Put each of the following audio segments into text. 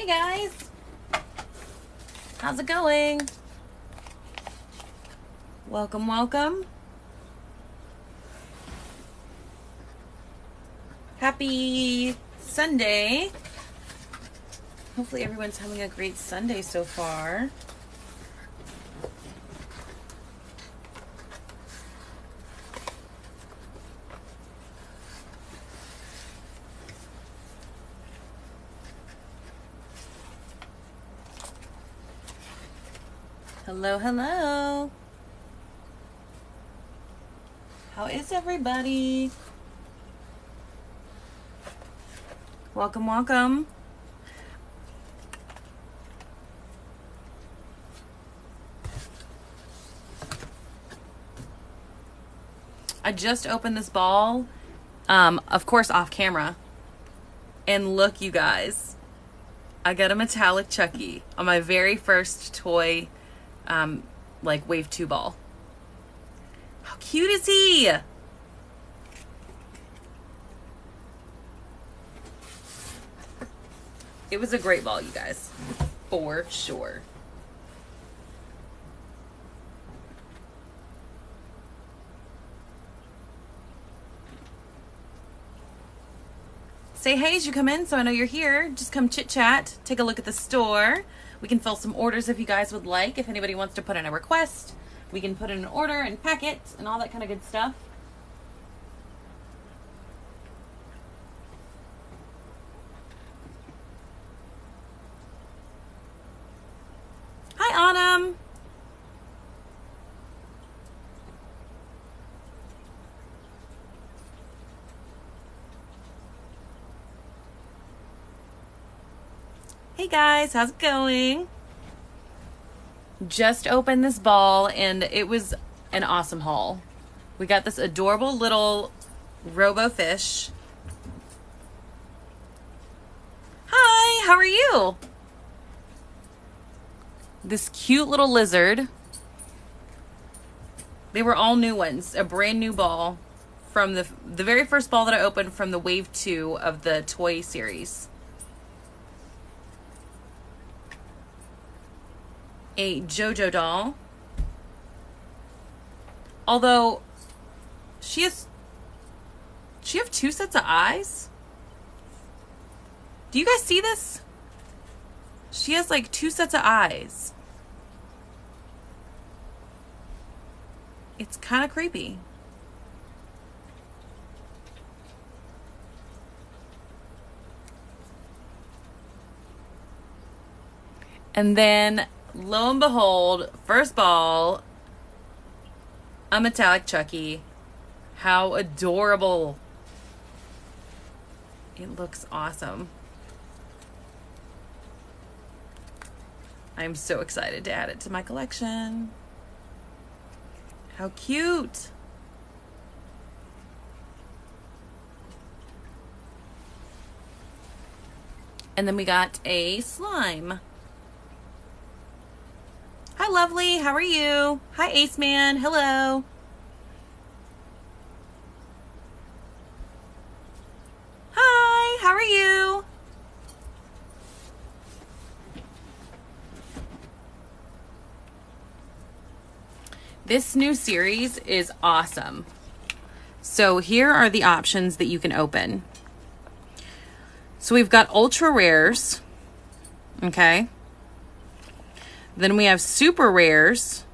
Hey guys, how's it going? Welcome, welcome. Happy Sunday. Hopefully everyone's having a great Sunday so far. Hello, hello. How is everybody? Welcome, welcome. I just opened this ball, of course off camera, and look you guys, I got a metallic Chucky on my very first toy. Like wave 2 ball. How cute is he? It was a great ball, you guys, for sure. Say hey as you come in, so I know you're here. Just come chit chat, take a look at the store. We can fill some orders if you guys would like. If anybody wants to put in a request, we can put in an order and pack it and all that kind of good stuff. Hi, Autumn. Hey guys, how's it going? Just opened this ball and it was an awesome haul. We got this adorable little Robo Fish. Hi, how are you? This cute little lizard. They were all new ones, a brand new ball from the very first ball that I opened from the wave 2 of the toy series. A JoJo doll, although she has 2 sets of eyes. Do you guys see this? She has like 2 sets of eyes. It's kind of creepy. And then lo and behold, first ball, a metallic Chucky. How adorable. It looks awesome. I'm so excited to add it to my collection. How cute. And then we got a slime. Hi, lovely. How are you? Hi, Ace Man. Hello. Hi, how are you? This new series is awesome. So here are the options that you can open. So we've got ultra rares. Okay. Then we have super rares.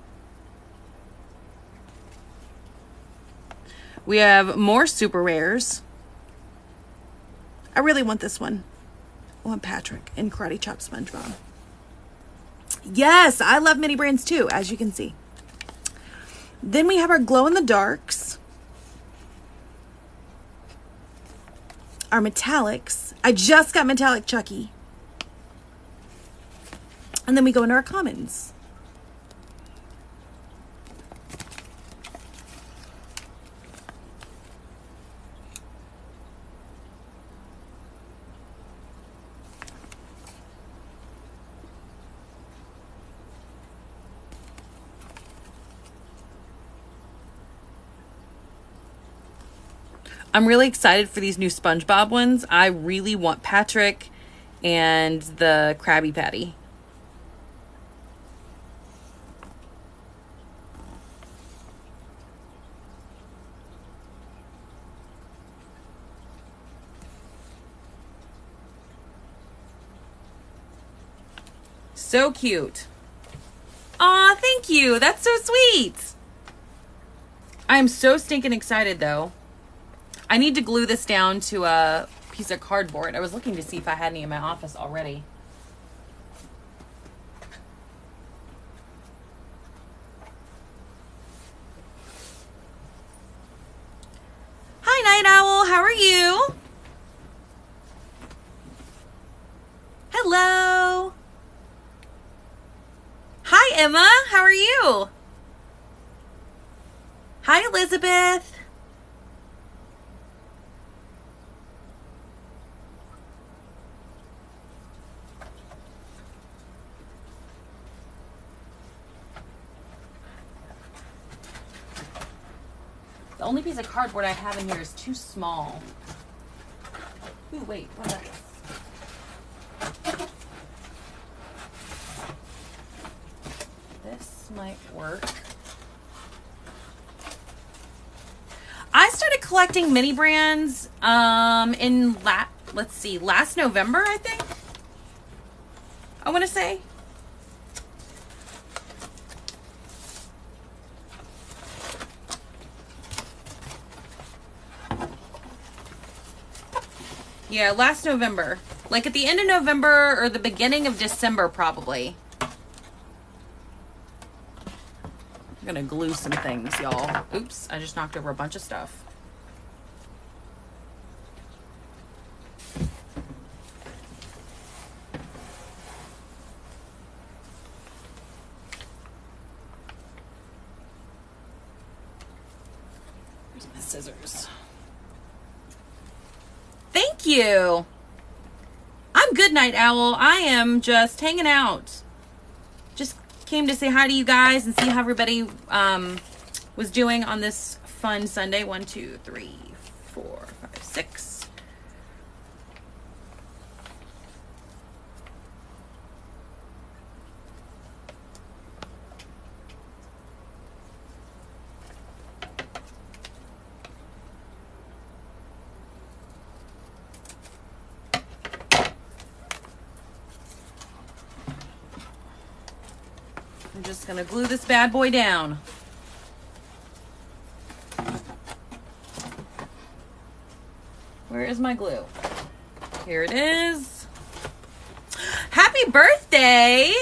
We have more super rares. I really want this one. I want Patrick and Karate Chop SpongeBob. Yes, I love Mini Brands too, as you can see. Then we have our glow in the darks. Our metallics. I just got metallic Chucky. And then we go into our commons. I'm really excited for these new SpongeBob ones. I really want Patrick and the Krabby Patty. So cute. Aw, thank you. That's so sweet. I'm so stinking excited, though. I need to glue this down to a piece of cardboard. I was looking to see if I had any in my office already. Hi, Night Owl. How are you? Hello. Hi, Emma. How are you? Hi, Elizabeth. The only piece of cardboard I have in here is too small. Ooh, wait. What about this? Might work. I started collecting Mini Brands in last November, I think. I want to say. Yeah, last November. Like at the end of November or the beginning of December, probably. I'm gonna glue some things, y'all. Oops, I just knocked over a bunch of stuff. Where's my scissors? Thank you. I'm good, Night Owl. I am just hanging out. Came to say hi to you guys and see how everybody was doing on this fun Sunday. 1, 2, 3, 4, 5, 6. Gonna glue this bad boy down. Where is my glue? Here it is. Happy birthday!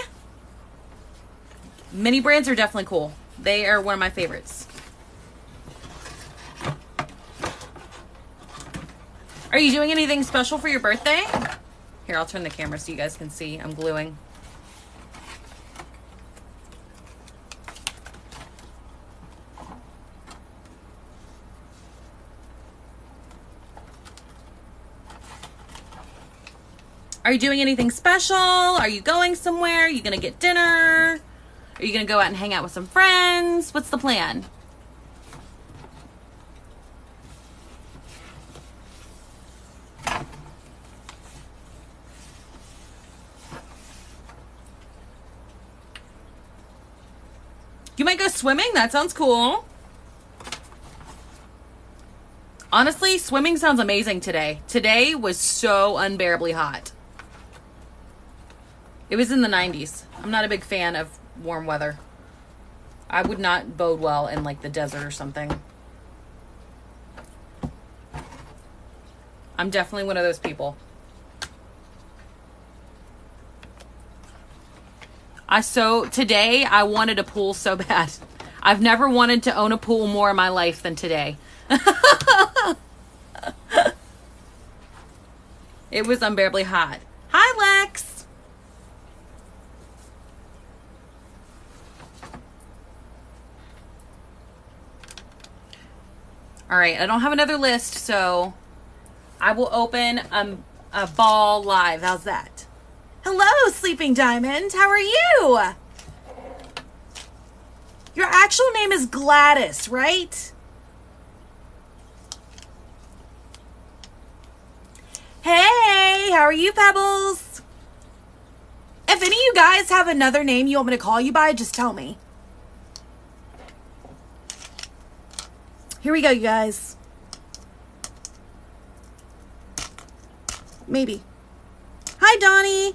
Mini Brands are definitely cool. They are one of my favorites. Are you doing anything special for your birthday? Here, I'll turn the camera so you guys can see. I'm gluing. Are you doing anything special? Are you going somewhere? Are you going to get dinner? Are you going to go out and hang out with some friends? What's the plan? You might go swimming? That sounds cool. Honestly, swimming sounds amazing today. Today was so unbearably hot. It was in the 90s. I'm not a big fan of warm weather. I would not bode well in like the desert or something. I'm definitely one of those people. Today I wanted a pool so bad. I've never wanted to own a pool more in my life than today. It was unbearably hot. Hi, Lex. All right, I don't have another list, so I will open a ball live. How's that? Hello, Sleeping Diamond. How are you? Your actual name is Gladys, right? Hey, how are you, Pebbles? If any of you guys have another name you want me to call you by, just tell me. Here we go, you guys. Maybe. Hi, Donnie.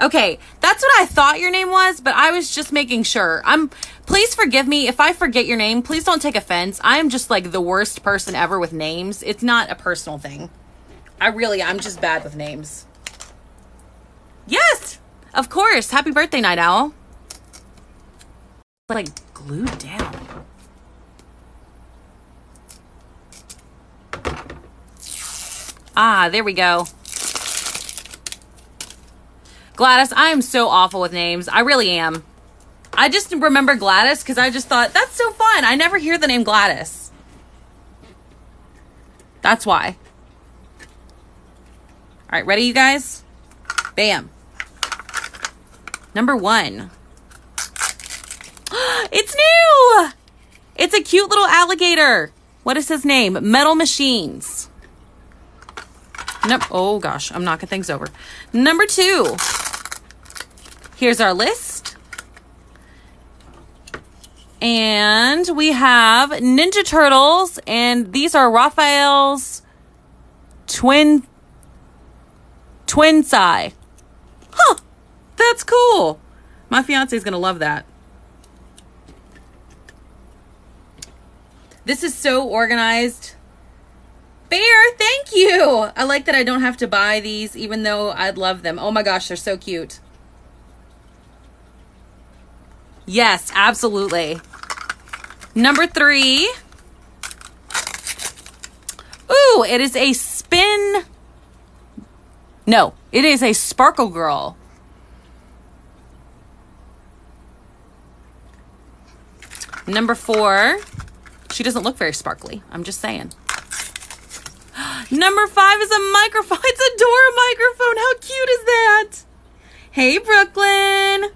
Okay, that's what I thought your name was, but I was just making sure. Please forgive me if I forget your name. Please don't take offense. I am just like the worst person ever with names. It's not a personal thing. I'm just bad with names. Yes, of course. Happy birthday, Night Owl. Like glued down. Ah, there we go. Gladys, I am so awful with names. I really am. I just remember Gladys because I just thought, that's so fun. I never hear the name Gladys. That's why. All right, ready, you guys? Bam. Number one. It's new. It's a cute little alligator. What is his name? Metal Machines. Nope. Oh, gosh. I'm knocking things over. Number two. Here's our list. And we have Ninja Turtles. And these are Raphael's twin Sai. Huh. That's cool. My fiance's going to love that. This is so organized. Bear, thank you. I like that I don't have to buy these even though I'd love them. Oh my gosh, they're so cute. Yes, absolutely. Number three. Ooh, it is a spin. No, it is a Sparkle Girl. Number four. She doesn't look very sparkly. I'm just saying. Number five is a microphone. It's a Dora microphone. How cute is that? Hey, Brooklyn.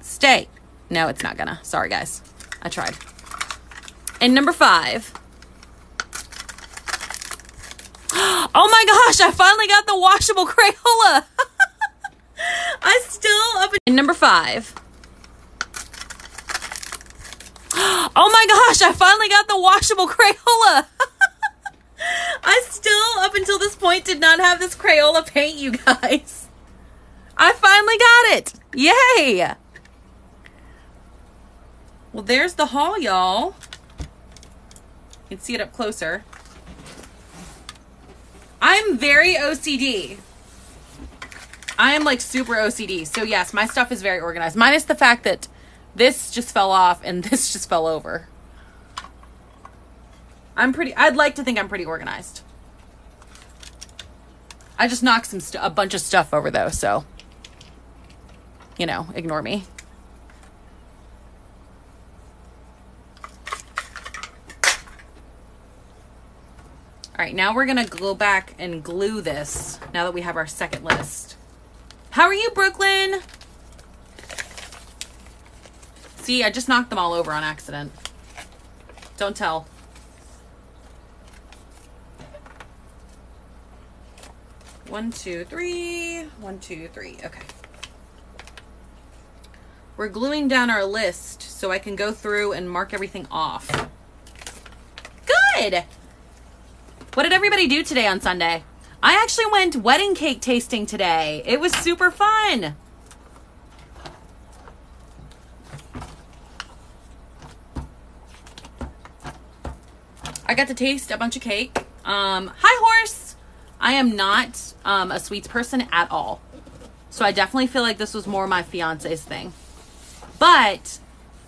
Stay. No, it's not gonna. Sorry, guys. I tried. And number five. Oh my gosh, I finally got the washable Crayola. I still up in number five. Oh my gosh, I finally got the washable Crayola. I still, up until this point, did not have this Crayola paint, you guys. I finally got it. Yay. Well, there's the haul, y'all. You can see it up closer. I'm very OCD. I am like super OCD. So yes, my stuff is very organized. Minus the fact that this just fell off and this just fell over. I'd like to think I'm pretty organized. I just knocked a bunch of stuff over though, so, you know, ignore me. All right, now we're gonna go back and glue this now that we have our second list. How are you, Brooklyn? See, I just knocked them all over on accident. Don't tell. One, two, three. One, two, three. Okay. We're gluing down our list so I can go through and mark everything off. Good! What did everybody do today on Sunday? I actually went wedding cake tasting today. It was super fun. I got to taste a bunch of cake. Hi, Horse. I am not a sweets person at all. So I definitely feel like this was more my fiance's thing. But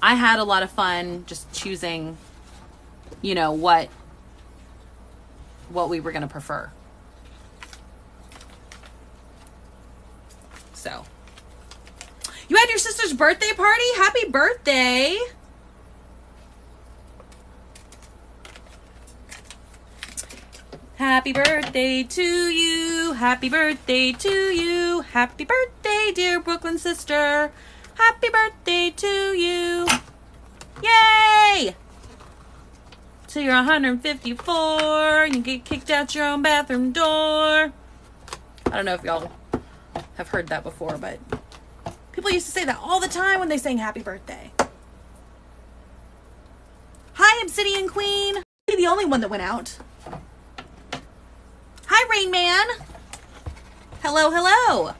I had a lot of fun just choosing, you know, what we were going to prefer. So. You had your sister's birthday party? Happy birthday. Happy birthday to you, happy birthday to you, happy birthday, dear Brooklyn sister, happy birthday to you. Yay! till you're 154 and you get kicked out your own bathroom door. I don't know if y'all have heard that before, but people used to say that all the time when they sang Happy Birthday. Hi, Obsidian Queen. You're the only one that went out. Hi, Rain Man. Hello, hello.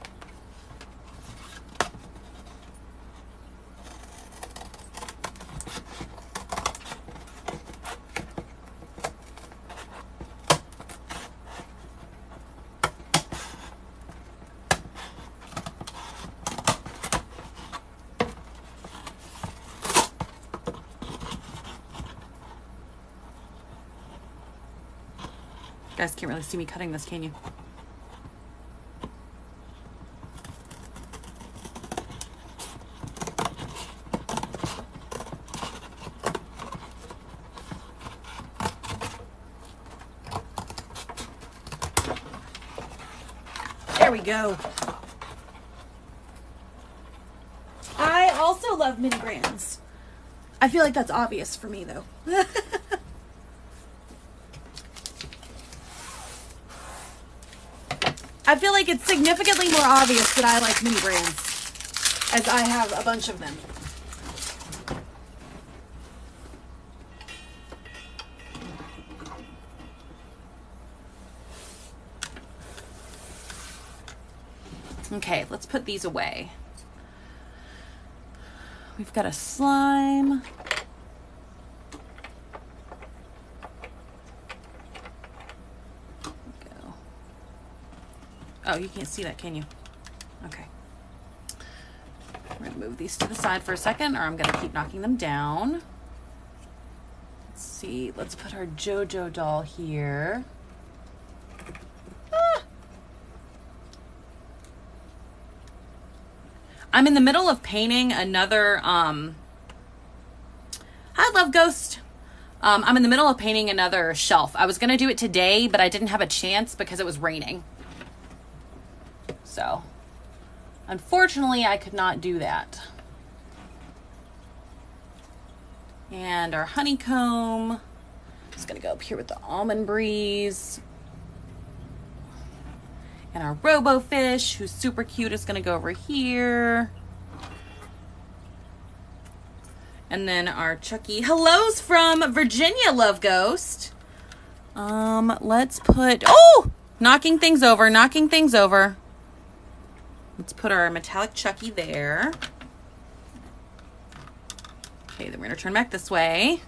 You guys can't really see me cutting this, can you? There we go. I also love Mini Brands. I feel like that's obvious for me, though. I feel like it's significantly more obvious that I like Mini Brands, as I have a bunch of them. Okay, let's put these away. We've got a slime. Oh, you can't see that, can you? Okay. We're gonna move these to the side for a second, or I'm gonna keep knocking them down. Let's see, let's put our JoJo doll here. Ah! I'm in the middle of painting another, I love Ghost. I'm in the middle of painting another shelf. I was gonna do it today, but I didn't have a chance because it was raining. So, unfortunately, I could not do that. And our honeycomb is going to go up here with the Almond Breeze. And our Robo Fish, who's super cute, is going to go over here. And then our Chucky. Hellos from Virginia, Love Ghost. Let's put... Oh! Knocking things over, knocking things over. Let's put our metallic Chucky there. Okay, then we're gonna turn back this way.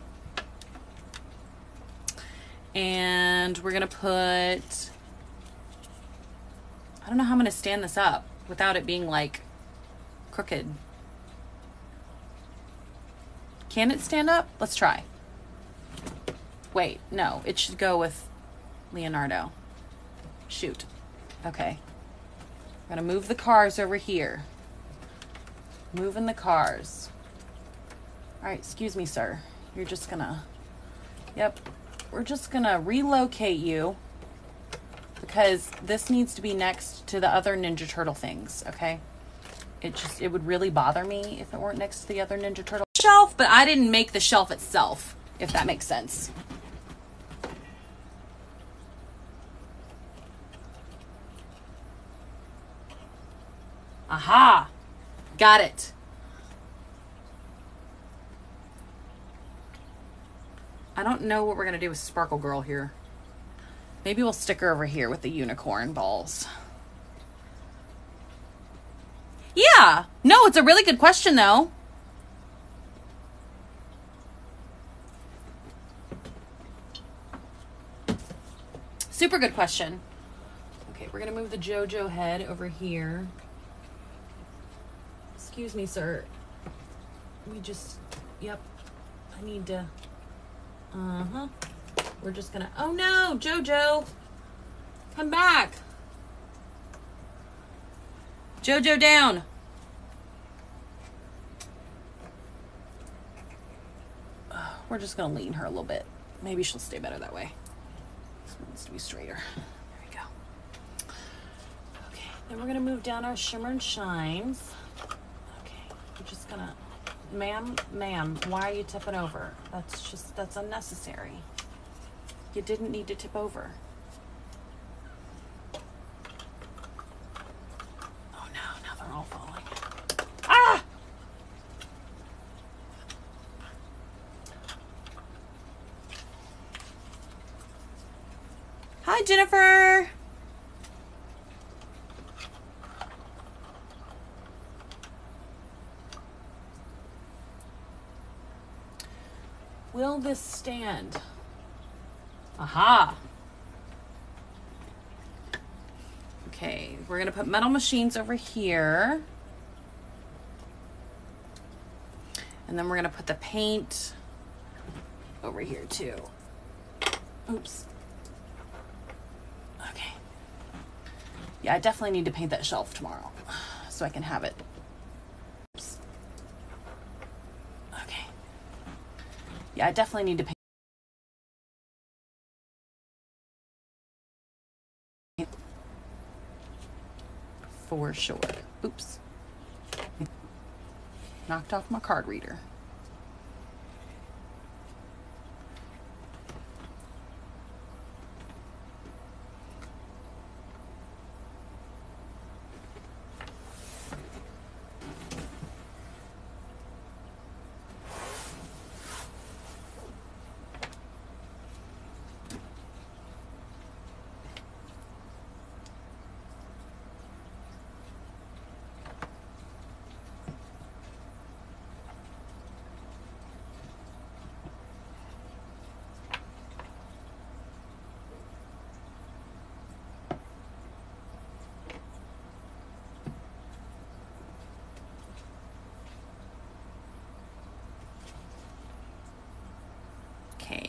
And we're gonna put, I don't know how I'm gonna stand this up without it being like crooked. Can it stand up? Let's try. Wait, no, it should go with Leonardo. Shoot, okay. I'm gonna move the cars over here. Moving the cars. All right, excuse me, sir. You're just gonna, yep. We're just gonna relocate you because this needs to be next to the other Ninja Turtle things, okay? It would really bother me if it weren't next to the other Ninja Turtle shelf, but I didn't make the shelf itself, if that makes sense. Aha! Got it. I don't know what we're going to do with Sparkle Girl here. Maybe we'll stick her over here with the unicorn balls. Yeah! No, it's a really good question, though. Super good question. Okay, we're going to move the JoJo head over here. Excuse me, sir. We just, yep. I need to, We're just gonna, oh no, JoJo. Come back. JoJo down. We're just gonna lean her a little bit. Maybe she'll stay better that way. This one needs to be straighter. There we go. Okay, then we're gonna move down our Shimmer and Shines. Just gonna, ma'am, why are you tipping over? That's unnecessary. You didn't need to tip over. Oh no, now they're all falling. Ah! Hi, Jennifer. Will this stand? Aha! Okay, we're gonna put metal machines over here. And then we're gonna put the paint over here too. Oops. Okay. Yeah, I definitely need to paint that shelf tomorrow so I can have it. Oops. Okay. Yeah, I definitely need to paint. For sure. Oops. Knocked off my card reader.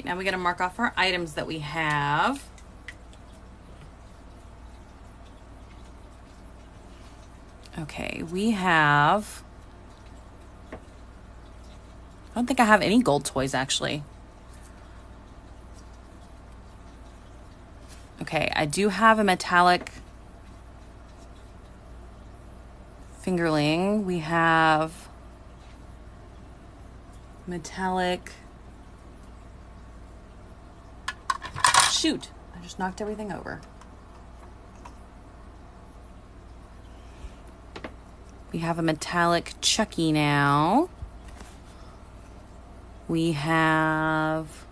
Now we got to mark off our items that we have. Okay, we have, I don't think I have any gold toys actually. Okay, I do have a metallic Fingerling. We have metallic, shoot, I just knocked everything over. We have a metallic Chucky now. We have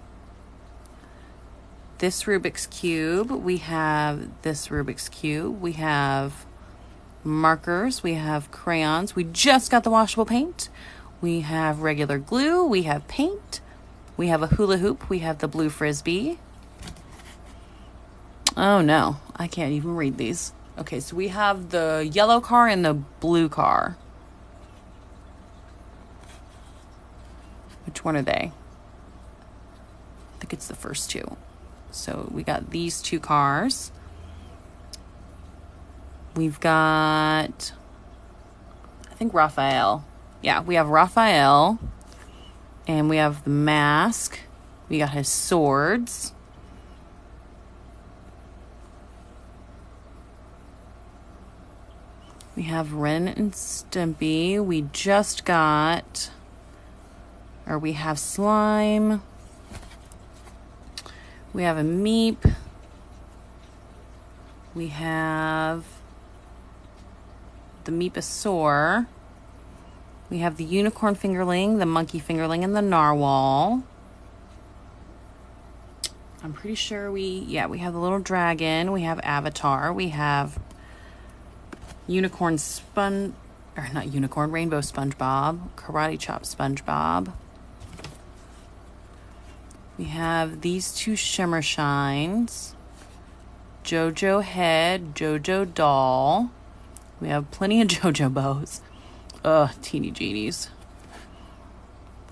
this Rubik's Cube. We have this Rubik's Cube. We have markers. We have crayons. We just got the washable paint. We have regular glue. We have paint. We have a hula hoop. We have the blue Frisbee. Oh no, I can't even read these. Okay, so we have the yellow car and the blue car. Which one are they? I think it's the first two. So we got these two cars. We've got, I think Raphael. Yeah, we have Raphael. And we have the mask. We got his swords. We have Ren and Stimpy. We just got, or we have slime. We have a Meep. We have the Meep-a-saur. We have the unicorn Fingerling, the monkey Fingerling, and the narwhal. I'm pretty sure we have the little dragon. We have Avatar. We have Rainbow SpongeBob, Karate Chop SpongeBob. We have these two Shimmer Shines, JoJo Head, JoJo Doll. We have plenty of JoJo Bows. Ugh, Teeny Genies.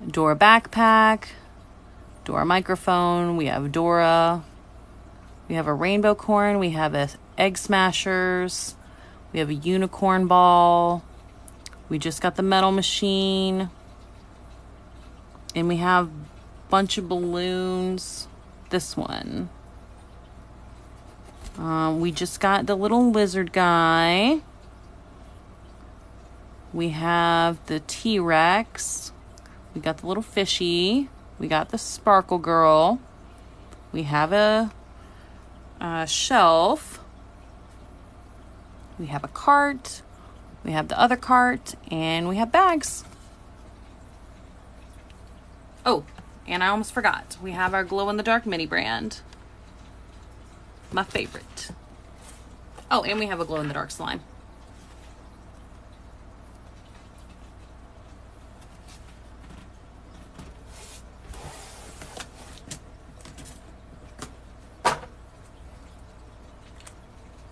Dora Backpack, Dora Microphone, we have Dora. We have a Rainbow Corn, we have Egg Smashers. We have a unicorn ball. We just got the metal machine. And we have a bunch of balloons. This one. We just got the little lizard guy. We have the T-Rex. We got the little fishy. We got the sparkle girl. We have a shelf. We have a cart. We have the other cart. And we have bags. Oh, and I almost forgot. We have our glow-in-the-dark mini brand. My favorite. Oh, and we have a glow-in-the-dark slime.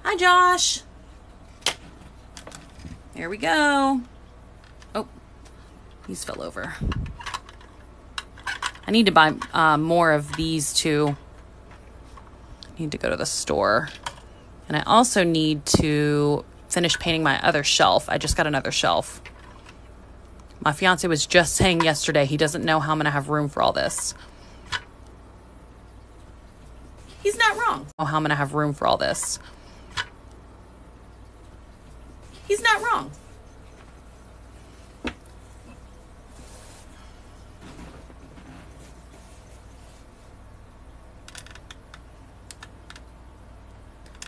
Hi, Josh. There we go. Oh, these fell over. I need to buy more of these two. I need to go to the store. And I also need to finish painting my other shelf. I just got another shelf. My fiance was just saying yesterday he doesn't know how I'm going to have room for all this. He's not wrong. Oh, how I'm going to have room for all this. He's not wrong.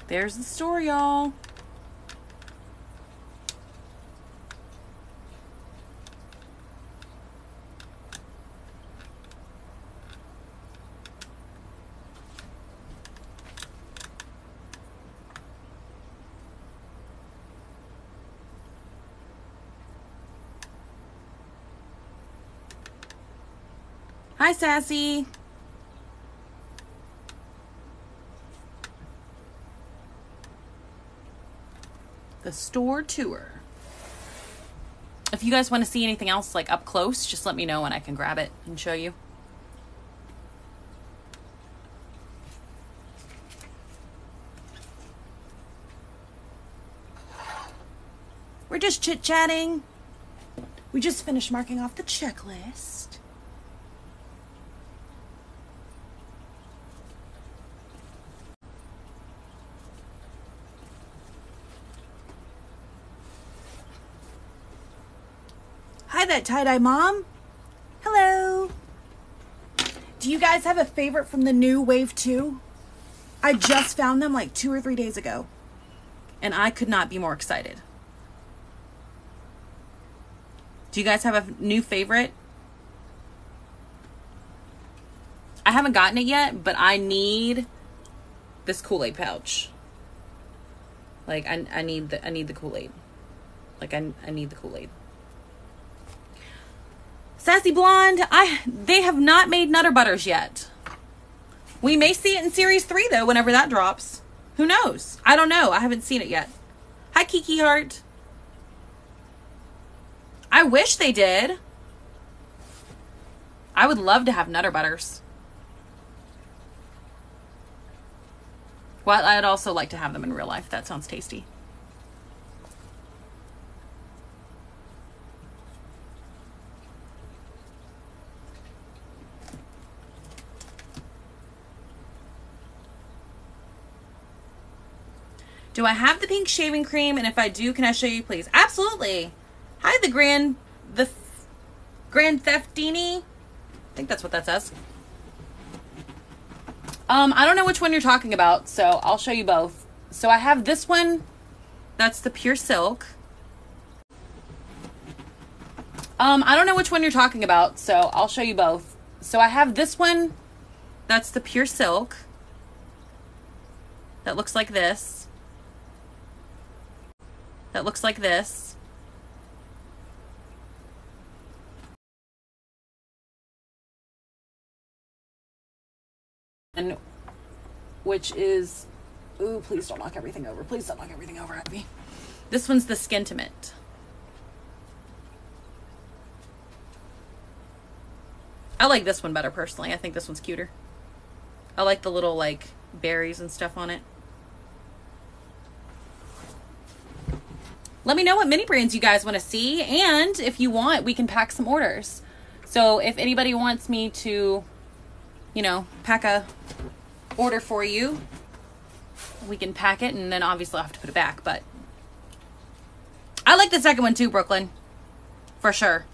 There's the store, y'all. Hi, Sassy. The store tour. If you guys want to see anything else like up close, just let me know and I can grab it and show you. We're just chit-chatting. We just finished marking off the checklist. That tie-dye mom. Hello. Do you guys have a favorite from the new wave 2? I just found them like 2 or 3 days ago and I could not be more excited. Do you guys have a new favorite? I haven't gotten it yet, but I need this Kool-Aid pouch. Like I need the Kool-Aid. Like I need the Kool-Aid. Sassy Blonde, they have not made Nutter Butters yet. We may see it in Series 3, though, whenever that drops. Who knows? I don't know. I haven't seen it yet. Hi, Kiki Heart. I wish they did. I would love to have Nutter Butters. Well, I'd also like to have them in real life. That sounds tasty. Do I have the pink shaving cream? And if I do, can I show you, please? Absolutely. Hi, the Grand Theftini. I think that's what that says. I don't know which one you're talking about, so I'll show you both. So I have this one. That's the Pure Silk. I don't know which one you're talking about, so I'll show you both. So I have this one. That's the Pure Silk. That looks like this. That looks like this. And which is, ooh, please don't knock everything over. Please don't knock everything over at me. This one's the Skintimate. I like this one better personally. I think this one's cuter. I like the little like berries and stuff on it. Let me know what mini brands you guys want to see, and if you want, we can pack some orders. So if anybody wants me to, you know, pack a order for you, we can pack it, and then obviously I'll have to put it back, but I like the second one too, Brooklyn, for sure.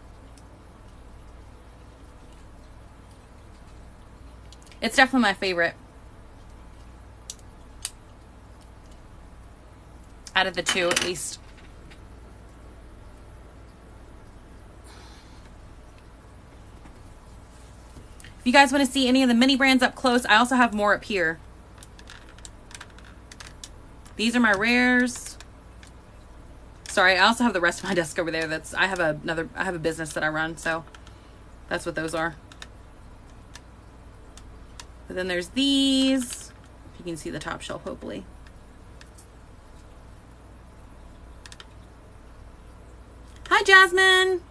It's definitely my favorite. out of the two, at least. If you guys want to see any of the mini brands up close, I also have more up here. These are my rares. Sorry, I also have the rest of my desk over there. That's I have a business that I run, so that's what those are. But then there's these. You can see the top shelf, hopefully. Hi, Jasmine.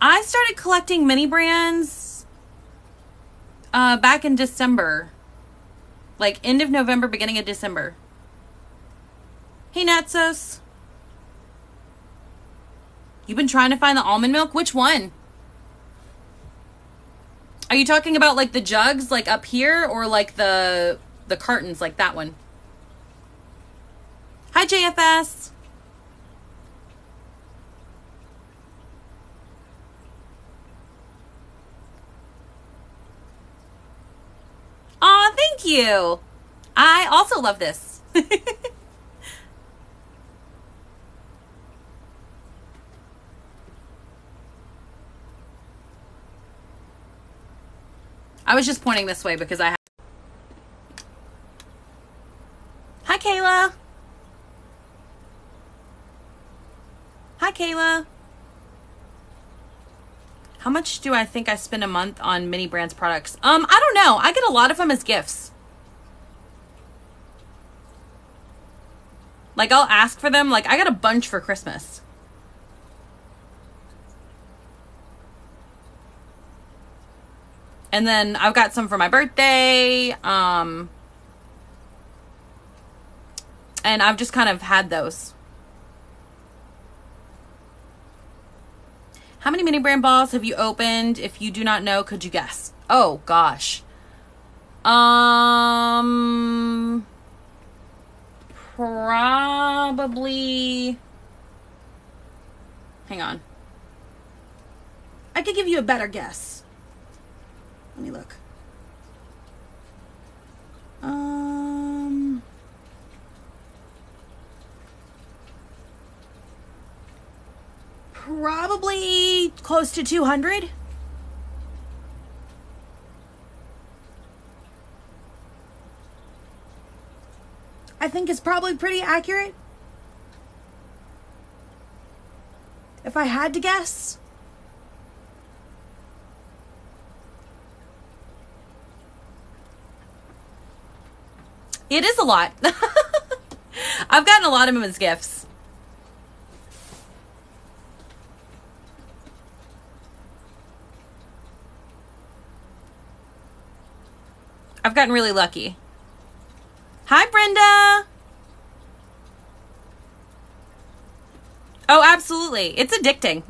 I started collecting mini brands back in December, like end of November, beginning of December. Hey, Natsos. You've been trying to find the almond milk? Which one? Are you talking about like the jugs like up here or like the cartons like that one? Hi, JFS. Aw, thank you. I also love this. I was just pointing this way because I have. Hi, Kayla. Hi, Kayla. How much do I think I spend a month on Mini Brands products? I don't know. I get a lot of them as gifts. Like, I'll ask for them. Like, I got a bunch for Christmas. And then I've got some for my birthday. And I've just kind of had those. How many mini brand balls have you opened? If you do not know, could you guess? Oh, gosh. Probably. Hang on. I could give you a better guess. Let me look. Probably close to 200. I think it's probably pretty accurate. If I had to guess. It is a lot. I've gotten a lot of them as gifts. I've gotten really lucky. Hi, Brenda. Oh, absolutely. It's addicting.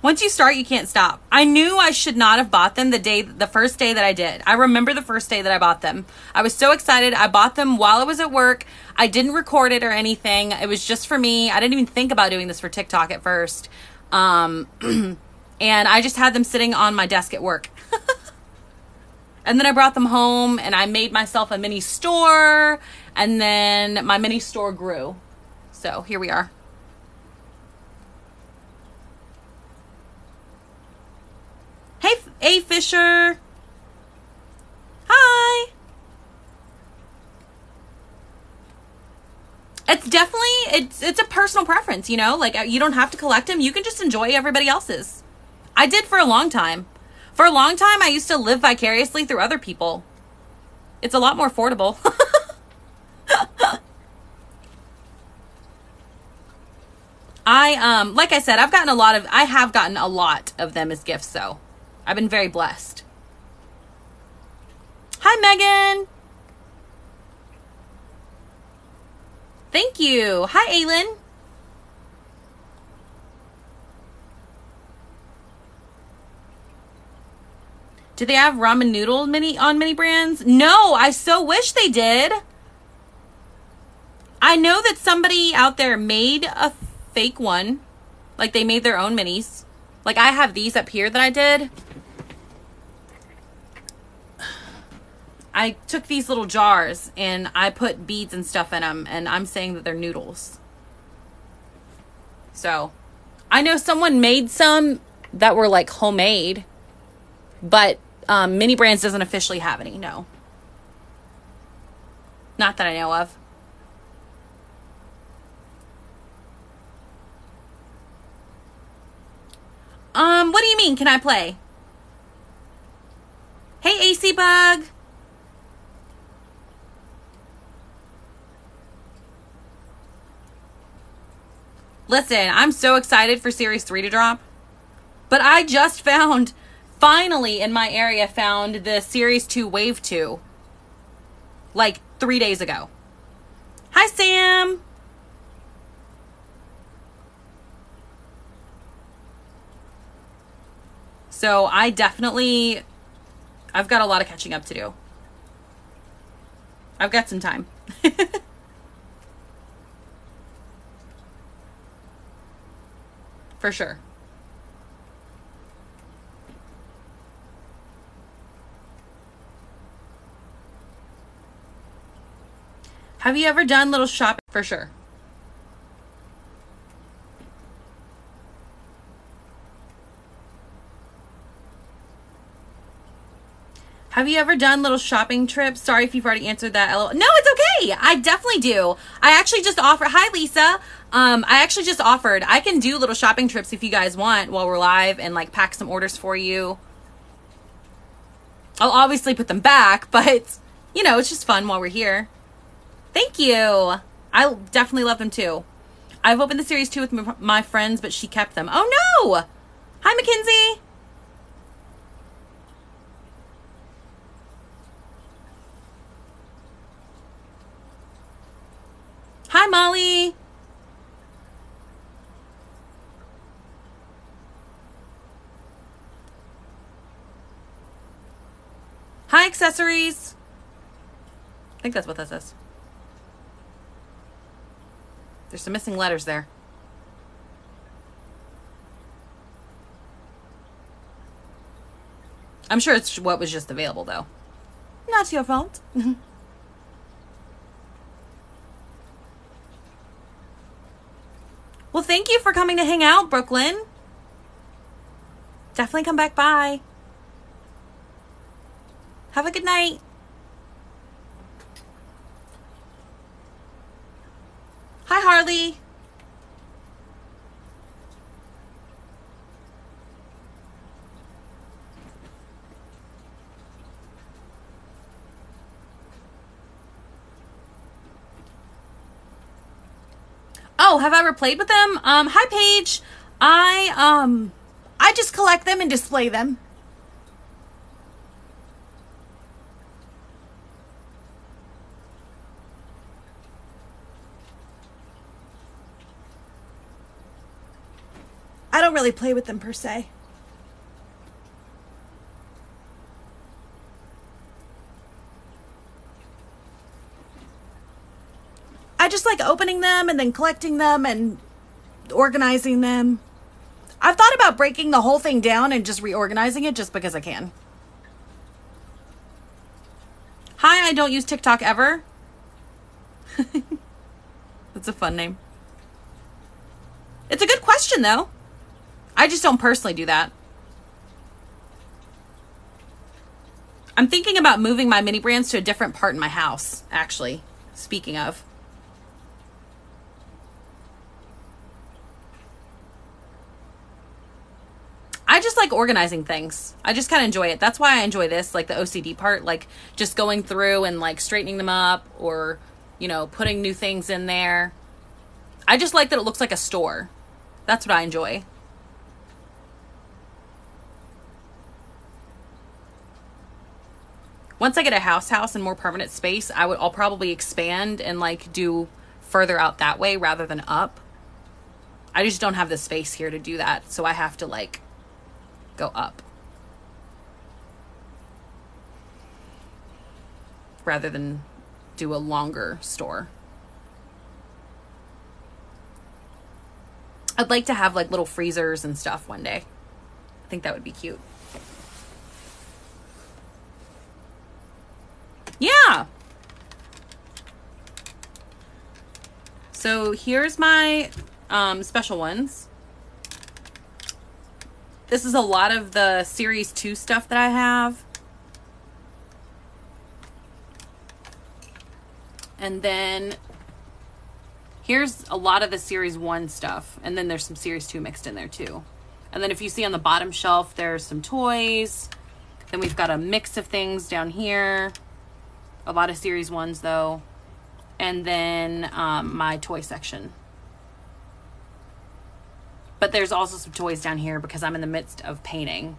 Once you start, you can't stop. I knew I should not have bought them the first day that I did. I remember the first day that I bought them. I was so excited. I bought them while I was at work. I didn't record it or anything. It was just for me. I didn't even think about doing this for TikTok at first. And I just had them sitting on my desk at work. And then I brought them home and I made myself a mini store. And then my mini store grew. So here we are. Hey, A. Fisher. Hi. It's definitely, it's a personal preference, you know? Like, you don't have to collect them. You can just enjoy everybody else's. I did for a long time. For a long time, I used to live vicariously through other people. It's a lot more affordable. Like I said, I have gotten a lot of them as gifts, so. I've been very blessed. Hi, Megan. Thank you. Hi, Aylin. Do they have ramen noodle on mini brands? No, I so wish they did. I know that somebody out there made a fake one. Like, they made their own minis. Like, I have these up here that I did. I took these little jars and I put beads and stuff in them, and I'm saying that they're noodles. So I know someone made some that were like homemade, but Mini Brands doesn't officially have any. No, not that I know of. What do you mean? Can I play? Hey, AC Bug. Listen, I'm so excited for Series 3 to drop. But I just found, finally in my area, found the Series 2 Wave 2. Like 3 days ago. Hi, Sam. So I definitely, I've got a lot of catching up to do. I've got some time. For sure. Have you ever done little shopping? For sure. Have you ever done little shopping trips? Sorry if you've already answered that. LOL. No, it's okay. I definitely do. I actually just offered. Hi, Lisa. I actually just offered. I can do little shopping trips if you guys want while we're live and like pack some orders for you. I'll obviously put them back, but you know, it's just fun while we're here. Thank you. I definitely love them too. I've opened the Series 2 with my friends, but she kept them. Oh no. Hi, Mackenzie. Hi, Molly. Hi, accessories. I think that's what that says. There's some missing letters there. I'm sure it's what was just available, though. Not your fault. Well, thank you for coming to hang out, Brooklyn. Definitely come back by. Have a good night. Hi, Harley. Oh, have I ever played with them? Hi, Paige. I just collect them and display them. I don't really play with them per se. I just like opening them and then collecting them and organizing them. I've thought about breaking the whole thing down and just reorganizing it just because I can. Hi, I don't use TikTok ever. That's a fun name. It's a good question though. I just don't personally do that. I'm thinking about moving my Mini Brands to a different part in my house, actually, speaking of. I just like organizing things. I just kind of enjoy it. That's why I enjoy this, like the OCD part, like just going through and like straightening them up or, you know, putting new things in there. I just like that it looks like a store. That's what I enjoy. Once I get a house and more permanent space, I'll probably expand and like do further out that way rather than up. I just don't have the space here to do that. So I have to like go up rather than do a longer store. I'd like to have like little freezers and stuff one day. I think that would be cute. Yeah. So here's my special ones. This is a lot of the Series 2 stuff that I have. And then here's a lot of the Series 1 stuff. And then there's some Series 2 mixed in there too. And then if you see on the bottom shelf, there's some toys. Then we've got a mix of things down here. A lot of Series 1s though. And then my toy section. But there's also some toys down here because I'm in the midst of painting.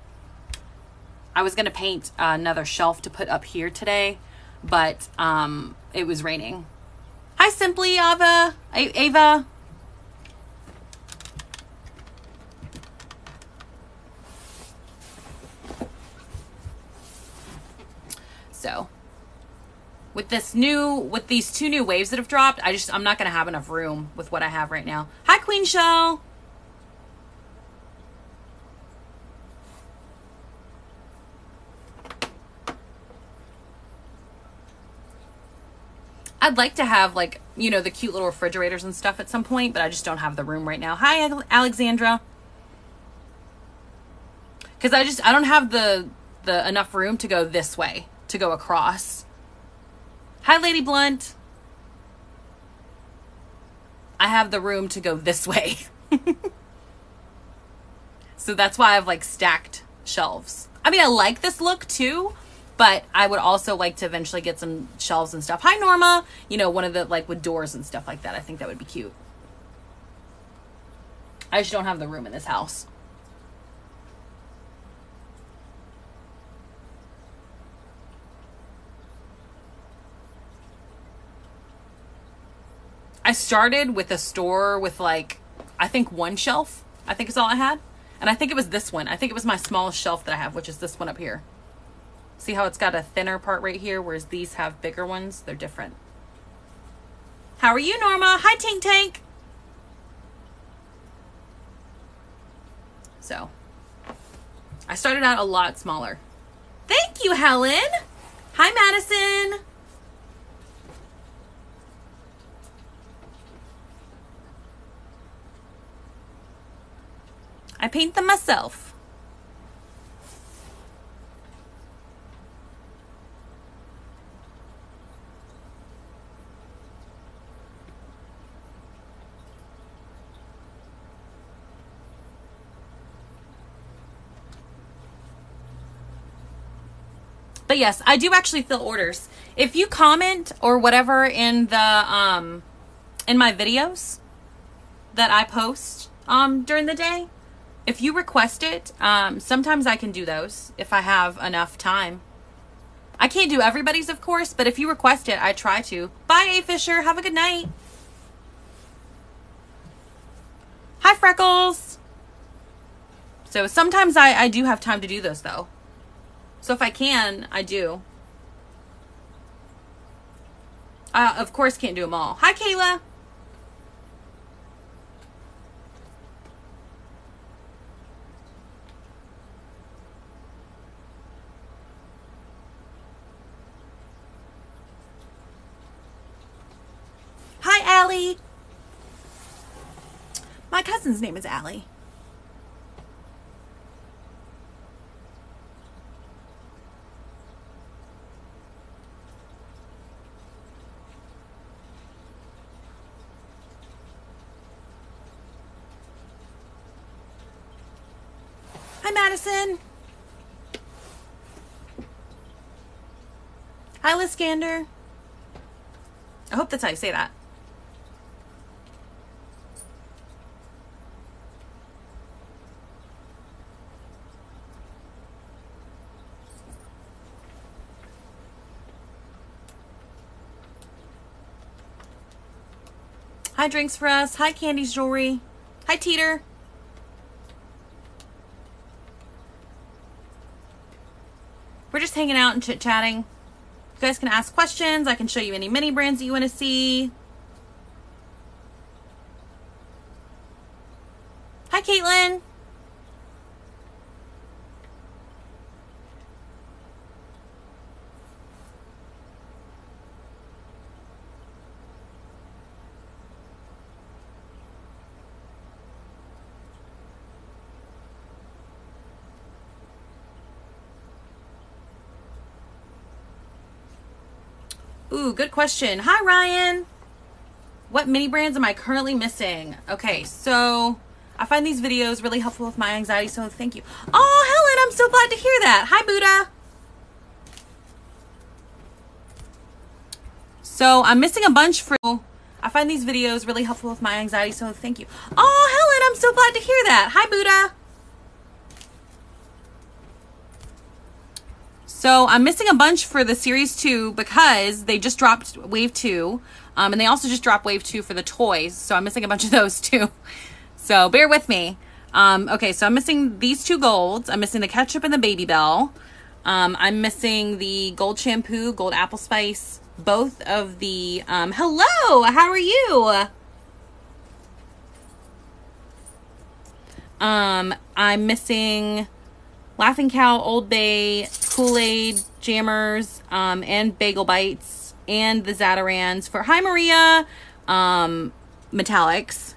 I was going to paint another shelf to put up here today, but it was raining. Hi, Simply Ava. Ava. So... With these two new waves that have dropped, I'm not going to have enough room with what I have right now. Hi, Queen Shell. I'd like to have, like, you know, the cute little refrigerators and stuff at some point, but I just don't have the room right now. Hi, Alexandra. Because I don't have the enough room to go this way, to go across. Hi, Lady Blunt. I have the room to go this way. So that's why I've, like, stacked shelves. I mean, I like this look, too, but I would also like to eventually get some shelves and stuff. Hi, Norma. You know, one of the, like, with doors and stuff like that. I think that would be cute. I just don't have the room in this house. I started with a store with, like, I think one shelf, I think is all I had. And I think it was this one. I think it was my smallest shelf that I have, which is this one up here. See how it's got a thinner part right here, whereas these have bigger ones? They're different. How are you, Norma? Hi, Tank Tank. So, I started out a lot smaller. Thank you, Helen. Hi, Madison. I paint them myself. But yes, I do actually fill orders. If you comment or whatever in the in my videos that I post during the day, if you request it, sometimes I can do those if I have enough time. I can't do everybody's, of course, but if you request it, I try to. Bye, A. Fisher. Have a good night. Hi, Freckles. So sometimes I do have time to do those, though. So if I can, I do. I, of course, can't do them all. Hi, Kayla. Hi, Allie. My cousin's name is Allie. Hi, Madison. Hi, Liskander. I hope that's how you say that. Hi, Drinks for Us. Hi, Candy's Jewelry. Hi, Teeter. We're just hanging out and chit-chatting. You guys can ask questions. I can show you any mini brands that you want to see. Hi, Caitlin. Ooh, good question. Hi, Ryan. What mini brands am I currently missing? Okay, so I find these videos really helpful with my anxiety, so thank you. Oh, Helen, I'm so glad to hear that. Hi, Buddha. So I'm missing a bunch for... I find these videos really helpful with my anxiety, so thank you. Oh, Helen, I'm so glad to hear that. Hi, Buddha. So I'm missing a bunch for the Series 2 because they just dropped Wave 2. And they also just dropped Wave 2 for the toys, so I'm missing a bunch of those too. So bear with me. Okay, so I'm missing these two golds. I'm missing the Ketchup and the Baby Bell. I'm missing the Gold Shampoo, Gold Apple Spice, both of the... hello! How are you? I'm missing Laughing Cow, Old Bay, Kool-Aid, Jammers, and Bagel Bites, and the Zatarans for, hi Maria, Metallics.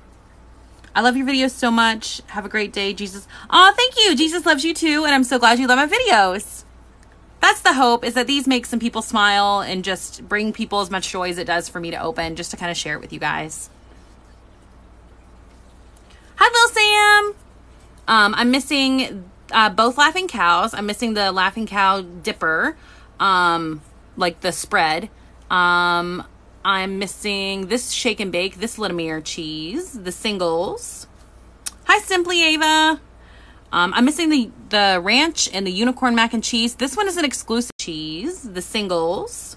I love your videos so much. Have a great day, Jesus. Oh, thank you. Jesus loves you too, and I'm so glad you love my videos. That's the hope, is that these make some people smile and just bring people as much joy as it does for me to open, just to kind of share it with you guys. Hi, Lil Sam. I'm missing both Laughing Cows. I'm missing the Laughing Cow Dipper, like the spread. I'm missing this Shake and Bake, this Littemere cheese, the singles. Hi, Simply Ava. I'm missing the ranch and the unicorn mac and cheese. This one is an exclusive cheese, the singles.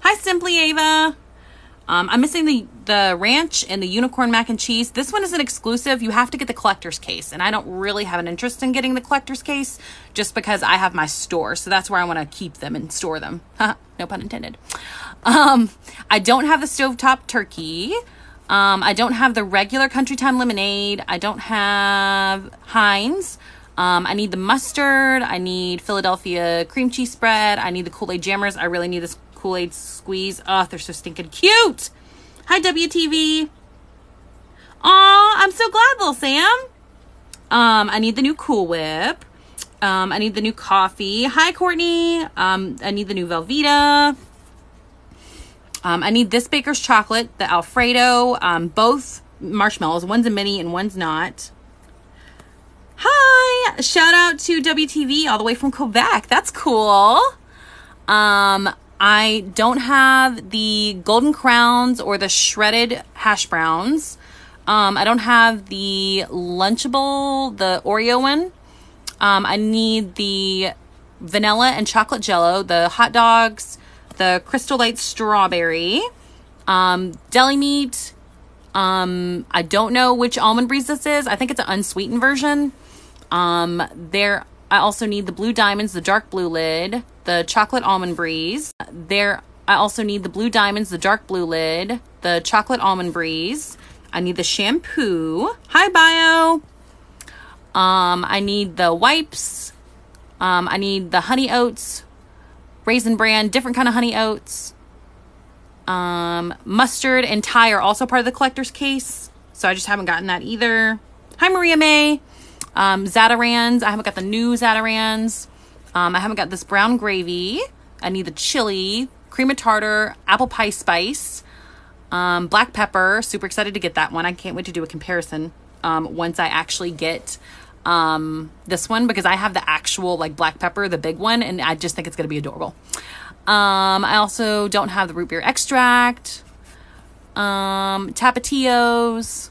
Hi, Simply Ava. I'm missing the ranch and the unicorn mac and cheese. This one is an exclusive. You have to get the collector's case, and I don't really have an interest in getting the collector's case just because I have my store, so that's where I want to keep them and store them. No pun intended. I don't have the stovetop turkey. I don't have the regular Country Time lemonade. I don't have Heinz. I need the mustard. I need Philadelphia cream cheese spread. I need the Kool-Aid jammers. I really need this Kool-Aid squeeze. Oh, they're so stinking cute. Hi, WTV. Aw, I'm so glad, Lil Sam. I need the new Cool Whip. I need the new coffee. Hi, Courtney. I need the new Velveeta. I need this Baker's chocolate, the Alfredo, both marshmallows. One's a mini and one's not. Hi, shout out to WTV all the way from Quebec. That's cool. I don't have the Golden Crowns or the shredded hash browns. I don't have the Lunchable, the Oreo one. I need the vanilla and chocolate jello, the hot dogs, the Crystal Light strawberry, deli meat. I don't know which Almond Breeze this is. I think it's an unsweetened version. I also need the Blue Diamonds, the dark blue lid, the chocolate Almond Breeze. I also need the Blue Diamonds, the dark blue lid, the chocolate Almond Breeze. I need the shampoo. Hi, Bio. I need the wipes. I need the Honey Oats, Raisin Bran, different kind of Honey Oats. Mustard and Thai are also part of the collector's case, so I just haven't gotten that either. Hi, Maria May. Zatarans. I haven't got the new Zatarans. I haven't got this brown gravy. I need the chili, cream of tartar, apple pie spice, black pepper. Super excited to get that one. I can't wait to do a comparison once I actually get this one, because I have the actual like black pepper, the big one, and I just think it's going to be adorable. I also don't have the root beer extract, Tapatios,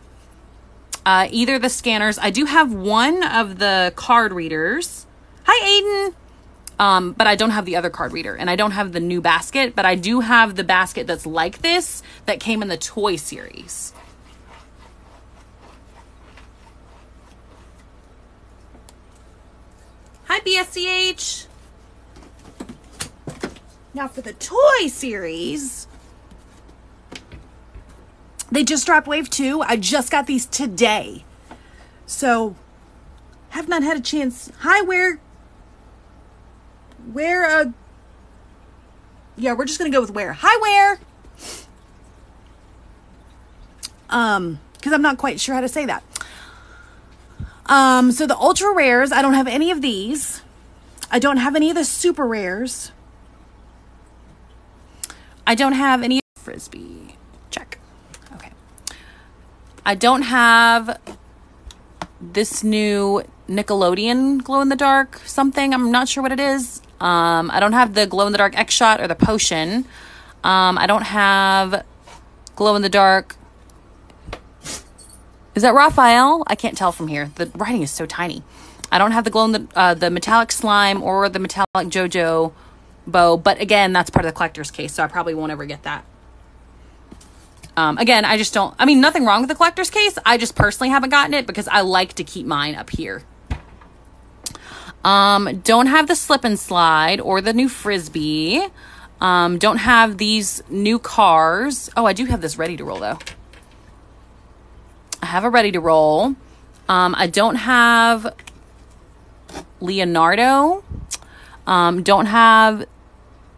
either the scanners. I do have one of the card readers. Hi, Aiden. But I don't have the other card reader, and I don't have the new basket, but I do have the basket that's like this that came in the toy series. Hi, BSCH. Now for the toy series, they just dropped Wave 2. I just got these today, so have not had a chance. Hi, where yeah, we're just gonna go with where. Hi, where. Because I'm not quite sure how to say that. So the ultra rares, I don't have any of these. I don't have any of the super rares. I I don't have any Frisbee. Check. Okay. I don't have this new Nickelodeon glow-in-the-dark something. I'm not sure what it is. I don't have the glow-in-the-dark X Shot or the potion. I don't have glow-in-the-dark. Is that Raphael? I can't tell from here. The writing is so tiny. I don't have the glow in the metallic slime or the metallic JoJo bow. But again, that's part of the collector's case, so I probably won't ever get that. Again, I just don't. I mean, nothing wrong with the collector's case. I just personally haven't gotten it because I like to keep mine up here. Don't have the slip and slide or the new Frisbee. Don't have these new cars. Oh, I do have this ready to roll though. I have a ready to roll. I don't have Leonardo. Don't have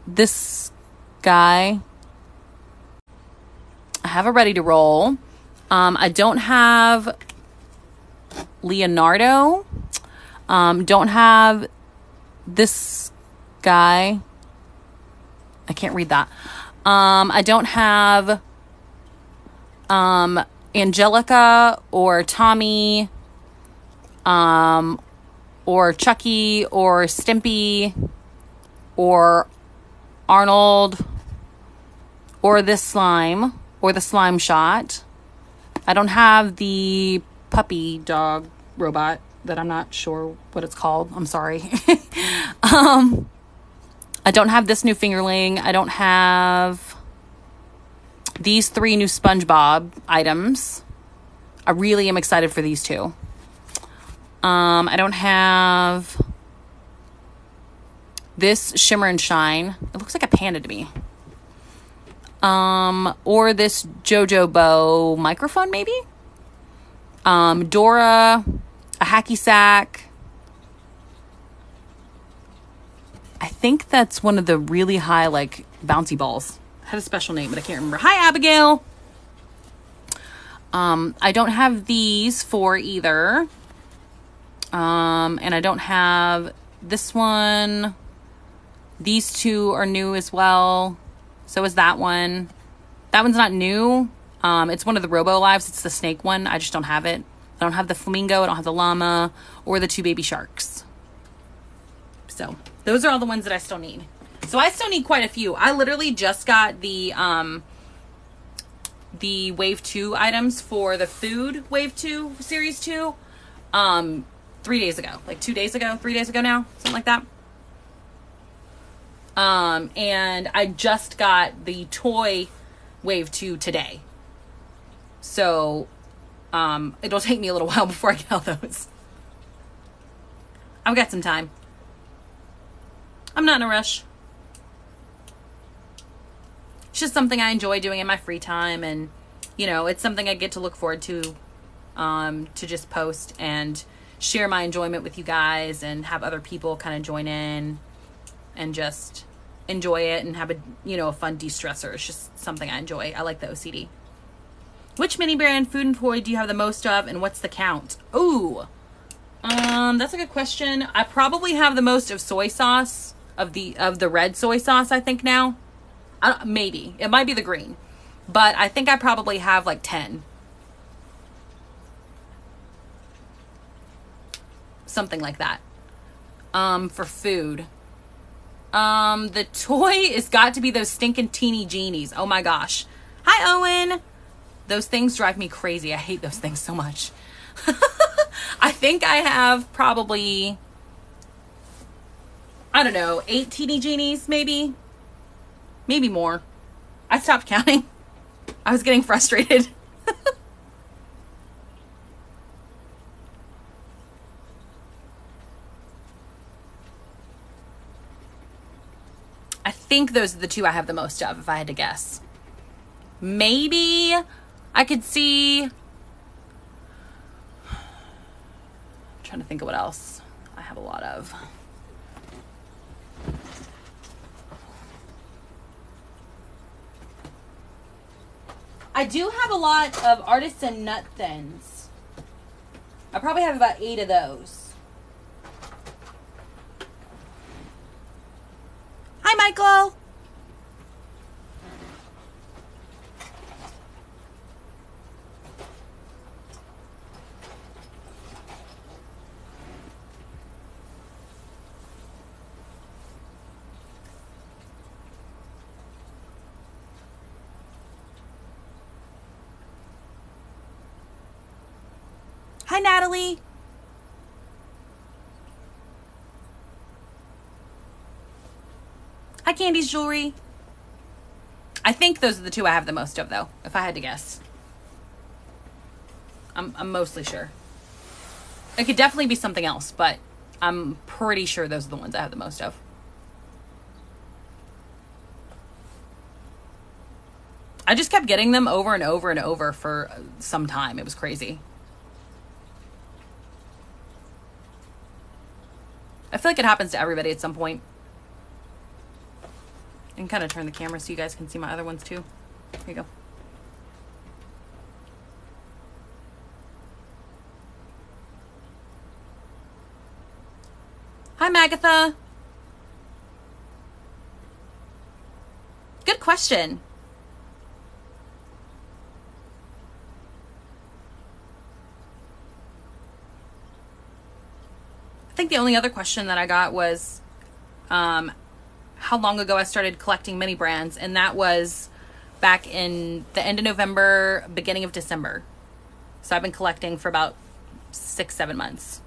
this guy. I have a ready to roll. I don't have Leonardo. Don't have this guy. I can't read that. I don't have Angelica or Tommy or Chucky or Stimpy or Arnold or this slime or the slime shot. I don't have the puppy dog robot that I'm not sure what it's called. I'm sorry. I don't have this new Fingerling. I don't have these three new SpongeBob items. I really am excited for these two. I don't have this Shimmer and Shine. It looks like a panda to me. Or this JoJo Bow microphone, maybe? Dora, a hacky sack. I think that's one of the really high, like, bouncy balls. It had a special name, but I can't remember. Hi, Abigail! I don't have these four either. And I don't have this one. These two are new as well. So is that one. That one's not new. It's one of the Robo Lives. It's the snake one. I just don't have it. I don't have the flamingo. I don't have the llama or the two baby sharks. So those are all the ones that I still need. So I still need quite a few. I literally just got the Wave 2 items for the Food Wave 2 Series 2. 3 days ago, like 2 days ago, 3 days ago now, something like that. And I just got the Toy Wave 2 today. So, it'll take me a little while before I get all those. I've got some time. I'm not in a rush. It's just something I enjoy doing in my free time. And, you know, it's something I get to look forward to just post and share my enjoyment with you guys and have other people kind of join in and just enjoy it and have a, you know, a fun de-stressor. It's just something I enjoy. I like the OCD. Which mini brand food and toy do you have the most of and what's the count? Ooh, that's a good question. I probably have the most of soy sauce, of the red soy sauce, I think now. Maybe. It might be the green. But I think I probably have like 10. Something like that. For food. The toy has got to be those stinking Teeny Genies. Oh my gosh. Hi, Owen. Those things drive me crazy. I hate those things so much. I think I have probably, I don't know, 8 Teeny Genies maybe. Maybe more. I stopped counting. I was getting frustrated. I think those are the two I have the most of, if I had to guess. Maybe I could see. I'm trying to think of what else I have a lot of. I do have a lot of artisan nut thins. I probably have about 8 of those. Hi, Michael. Hi, Natalie. Hi, Candy's Jewelry. I think those are the two I have the most of, though, if I had to guess. I'm mostly sure. It could definitely be something else, but I'm pretty sure those are the ones I have the most of. I just kept getting them over and over and over for some time. It was crazy. I feel like it happens to everybody at some point. I can kind of turn the camera so you guys can see my other ones too. There you go. Hi, Magatha. Good question. I think the only other question that I got was, how long ago I started collecting mini brands, and that was back in the end of November, beginning of December. So I've been collecting for about 6-7 months,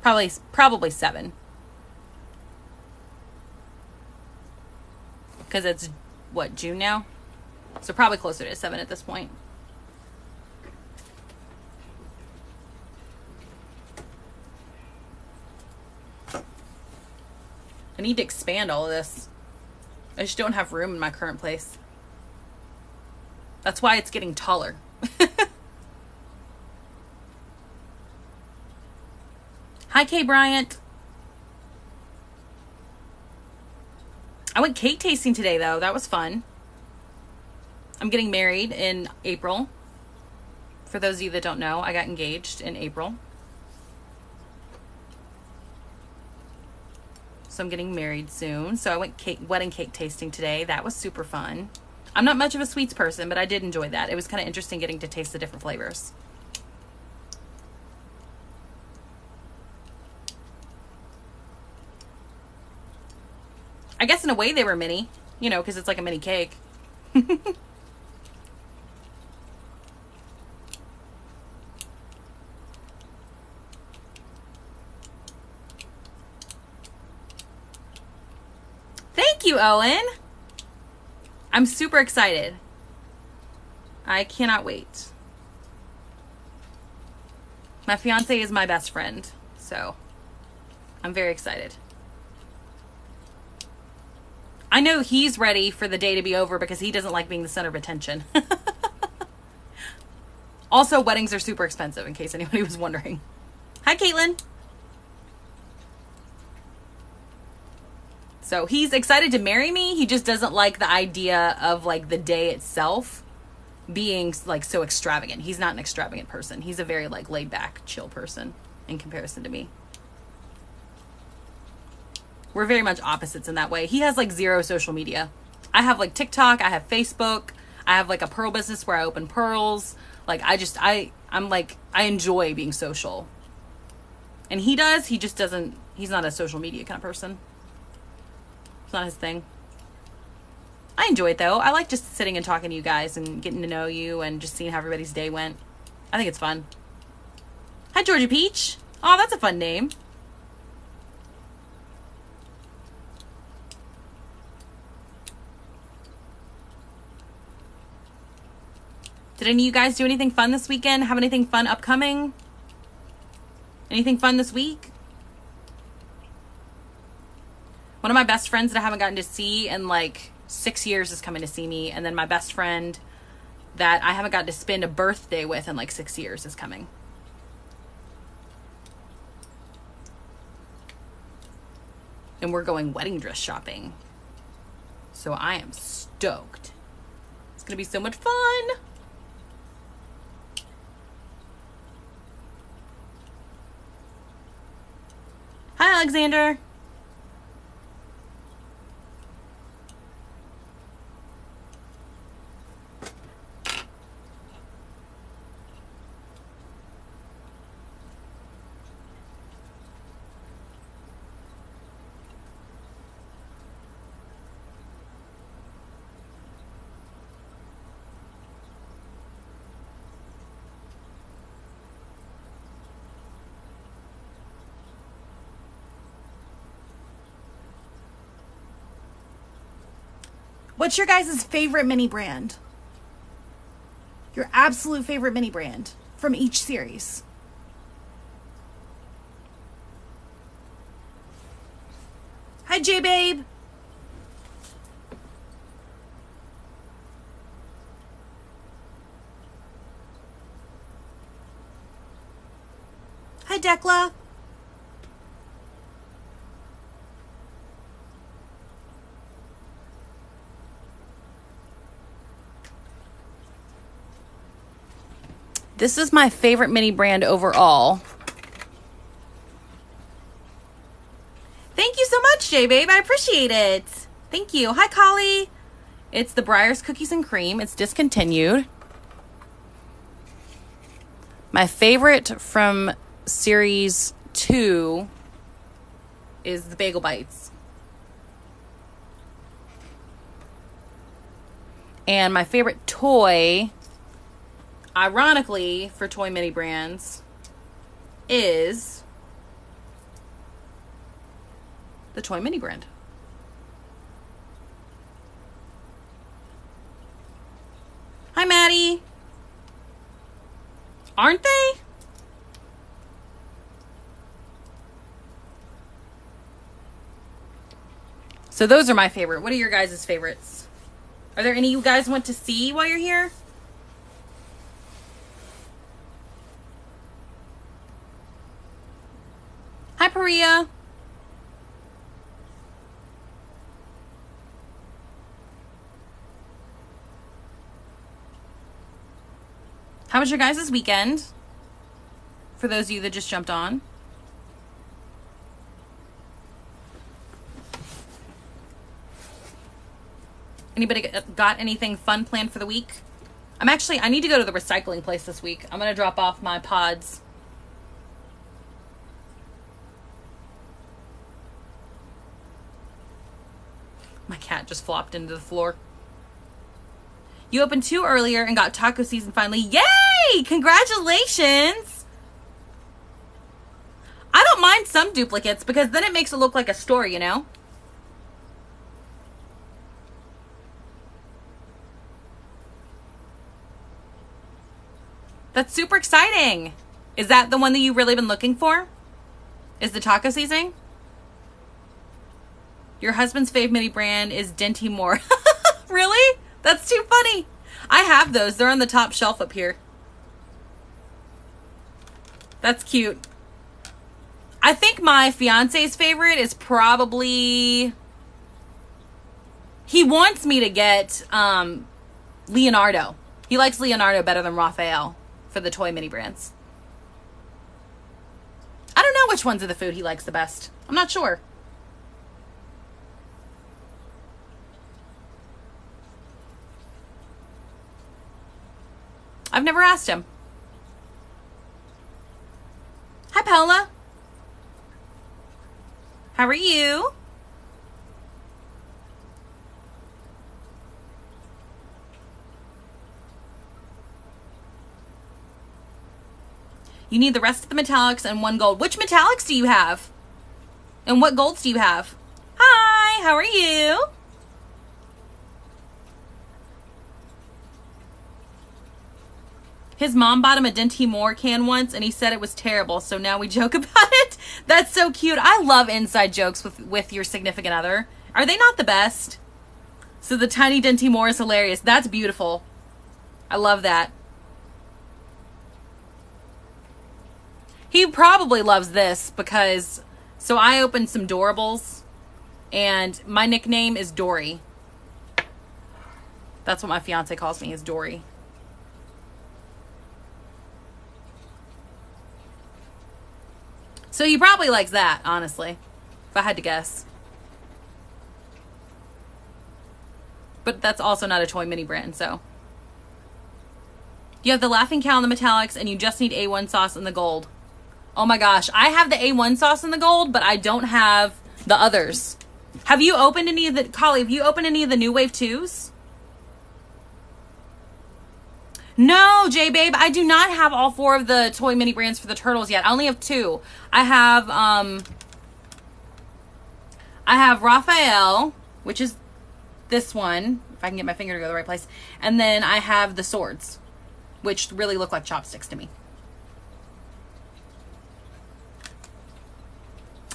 probably 7, because it's what, June now, so probably closer to 7 at this point. I need to expand all of this. I just don't have room in my current place. That's why it's getting taller. Hi, Kay Bryant. I went cake tasting today, though. That was fun. I'm getting married in April. For those of you that don't know, I got engaged in April. So I'm getting married soon. So I went wedding cake tasting today. That was super fun. I'm not much of a sweets person, but I did enjoy that. It was kind of interesting getting to taste the different flavors. I guess in a way they were mini, you know, because it's like a mini cake. Thank you, Owen. I'm super excited. I cannot wait. My fiance is my best friend, so I'm very excited. I know he's ready for the day to be over because he doesn't like being the center of attention. Also, weddings are super expensive, in case anybody was wondering. Hi, Caitlin. So he's excited to marry me. He just doesn't like the idea of like the day itself being like so extravagant. He's not an extravagant person. He's a very like laid back, chill person in comparison to me. We're very much opposites in that way. He has like zero social media. I have like TikTok. I have Facebook. I have like a pearl business where I open pearls. Like I'm like, I enjoy being social. And he does. He just doesn't, he's not a social media kind of person. It's not his thing. I enjoy it though. I like just sitting and talking to you guys and getting to know you and just seeing how everybody's day went. I think it's fun. Hi, Georgia Peach. Oh, that's a fun name. Did any of you guys do anything fun this weekend? Have anything fun upcoming? Anything fun this week? One of my best friends that I haven't gotten to see in like 6 years is coming to see me. And then my best friend that I haven't gotten to spend a birthday with in like 6 years is coming. And we're going wedding dress shopping. So I am stoked. It's going to be so much fun. Hi, Alexander. What's your guys' favorite mini brand? Your absolute favorite mini brand from each series. Hi, J-Babe. Hi, Decla. This is my favorite mini brand overall. Thank you so much, J-Babe. I appreciate it. Thank you. Hi, Collie. It's the Breyers Cookies and Cream. It's discontinued. My favorite from Series 2 is the Bagel Bites. And my favorite toy, ironically, for toy mini brands is the toy mini brand. Hi, Maddie. Aren't they? So those are my favorite. What are your guys' favorites? Are there any you guys want to see while you're here? Hi, Paria. How was your guys' weekend? For those of you that just jumped on. Anybody got anything fun planned for the week? I need to go to the recycling place this week. I'm going to drop off my pods. My cat just flopped into the floor. You opened 2 earlier and got taco season finally. Yay! Congratulations! I don't mind some duplicates because then it makes it look like a store, you know? That's super exciting. Is that the one that you've really been looking for? Is the taco season? Your husband's fave mini brand is Dinty Moore. Really? That's too funny. I have those. They're on the top shelf up here. That's cute. I think my fiance's favorite is probably... He wants me to get Leonardo. He likes Leonardo better than Raphael for the toy mini brands. I don't know which ones are the food he likes the best. I'm not sure. I've never asked him. Hi, Paola. How are you? You need the rest of the metallics and 1 gold. Which metallics do you have? And what golds do you have? Hi, how are you? His mom bought him a Dinty Moore can once, and he said it was terrible, so now we joke about it. That's so cute. I love inside jokes with your significant other. Are they not the best? So the tiny Dinty Moore is hilarious. That's beautiful. I love that. He probably loves this because... So I opened some Dorables, and my nickname is Dory. That's what my fiance calls me, is Dory. So he probably likes that, honestly, if I had to guess. But that's also not a toy mini brand, so. You have the Laughing Cow in the metallics, and you just need A1 sauce in the gold. Oh my gosh, I have the A1 sauce in the gold, but I don't have the others. Have you opened any of the, Collie, have you opened any of the New Wave 2s? No, J-Babe, I do not have all 4 of the toy mini brands for the Turtles yet. I only have 2. I have Raphael, which is this one. if I can get my finger to go the right place. And then I have the swords, which really look like chopsticks to me.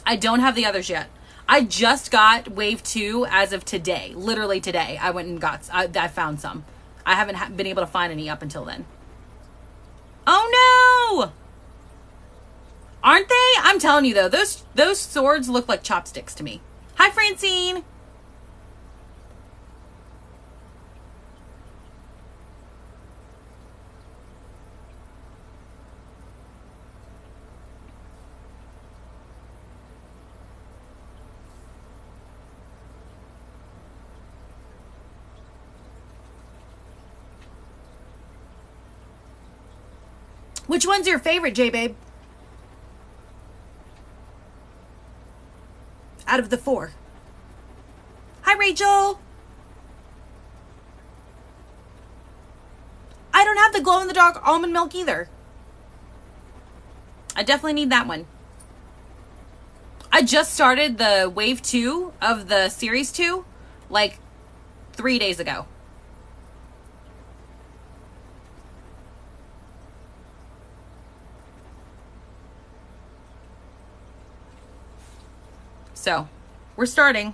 I don't have the others yet. I just got wave 2 as of today. Literally today, I went and got, I found some. I haven't been able to find any up until then. Oh no! Aren't they? I'm telling you though, those swords look like chopsticks to me. Hi Francine! Which one's your favorite, J-Babe? Out of the 4. Hi, Rachel. I don't have the glow-in-the-dark almond milk either. I definitely need that one. I just started the wave 2 of the series 2 like 3 days ago. So, we're starting.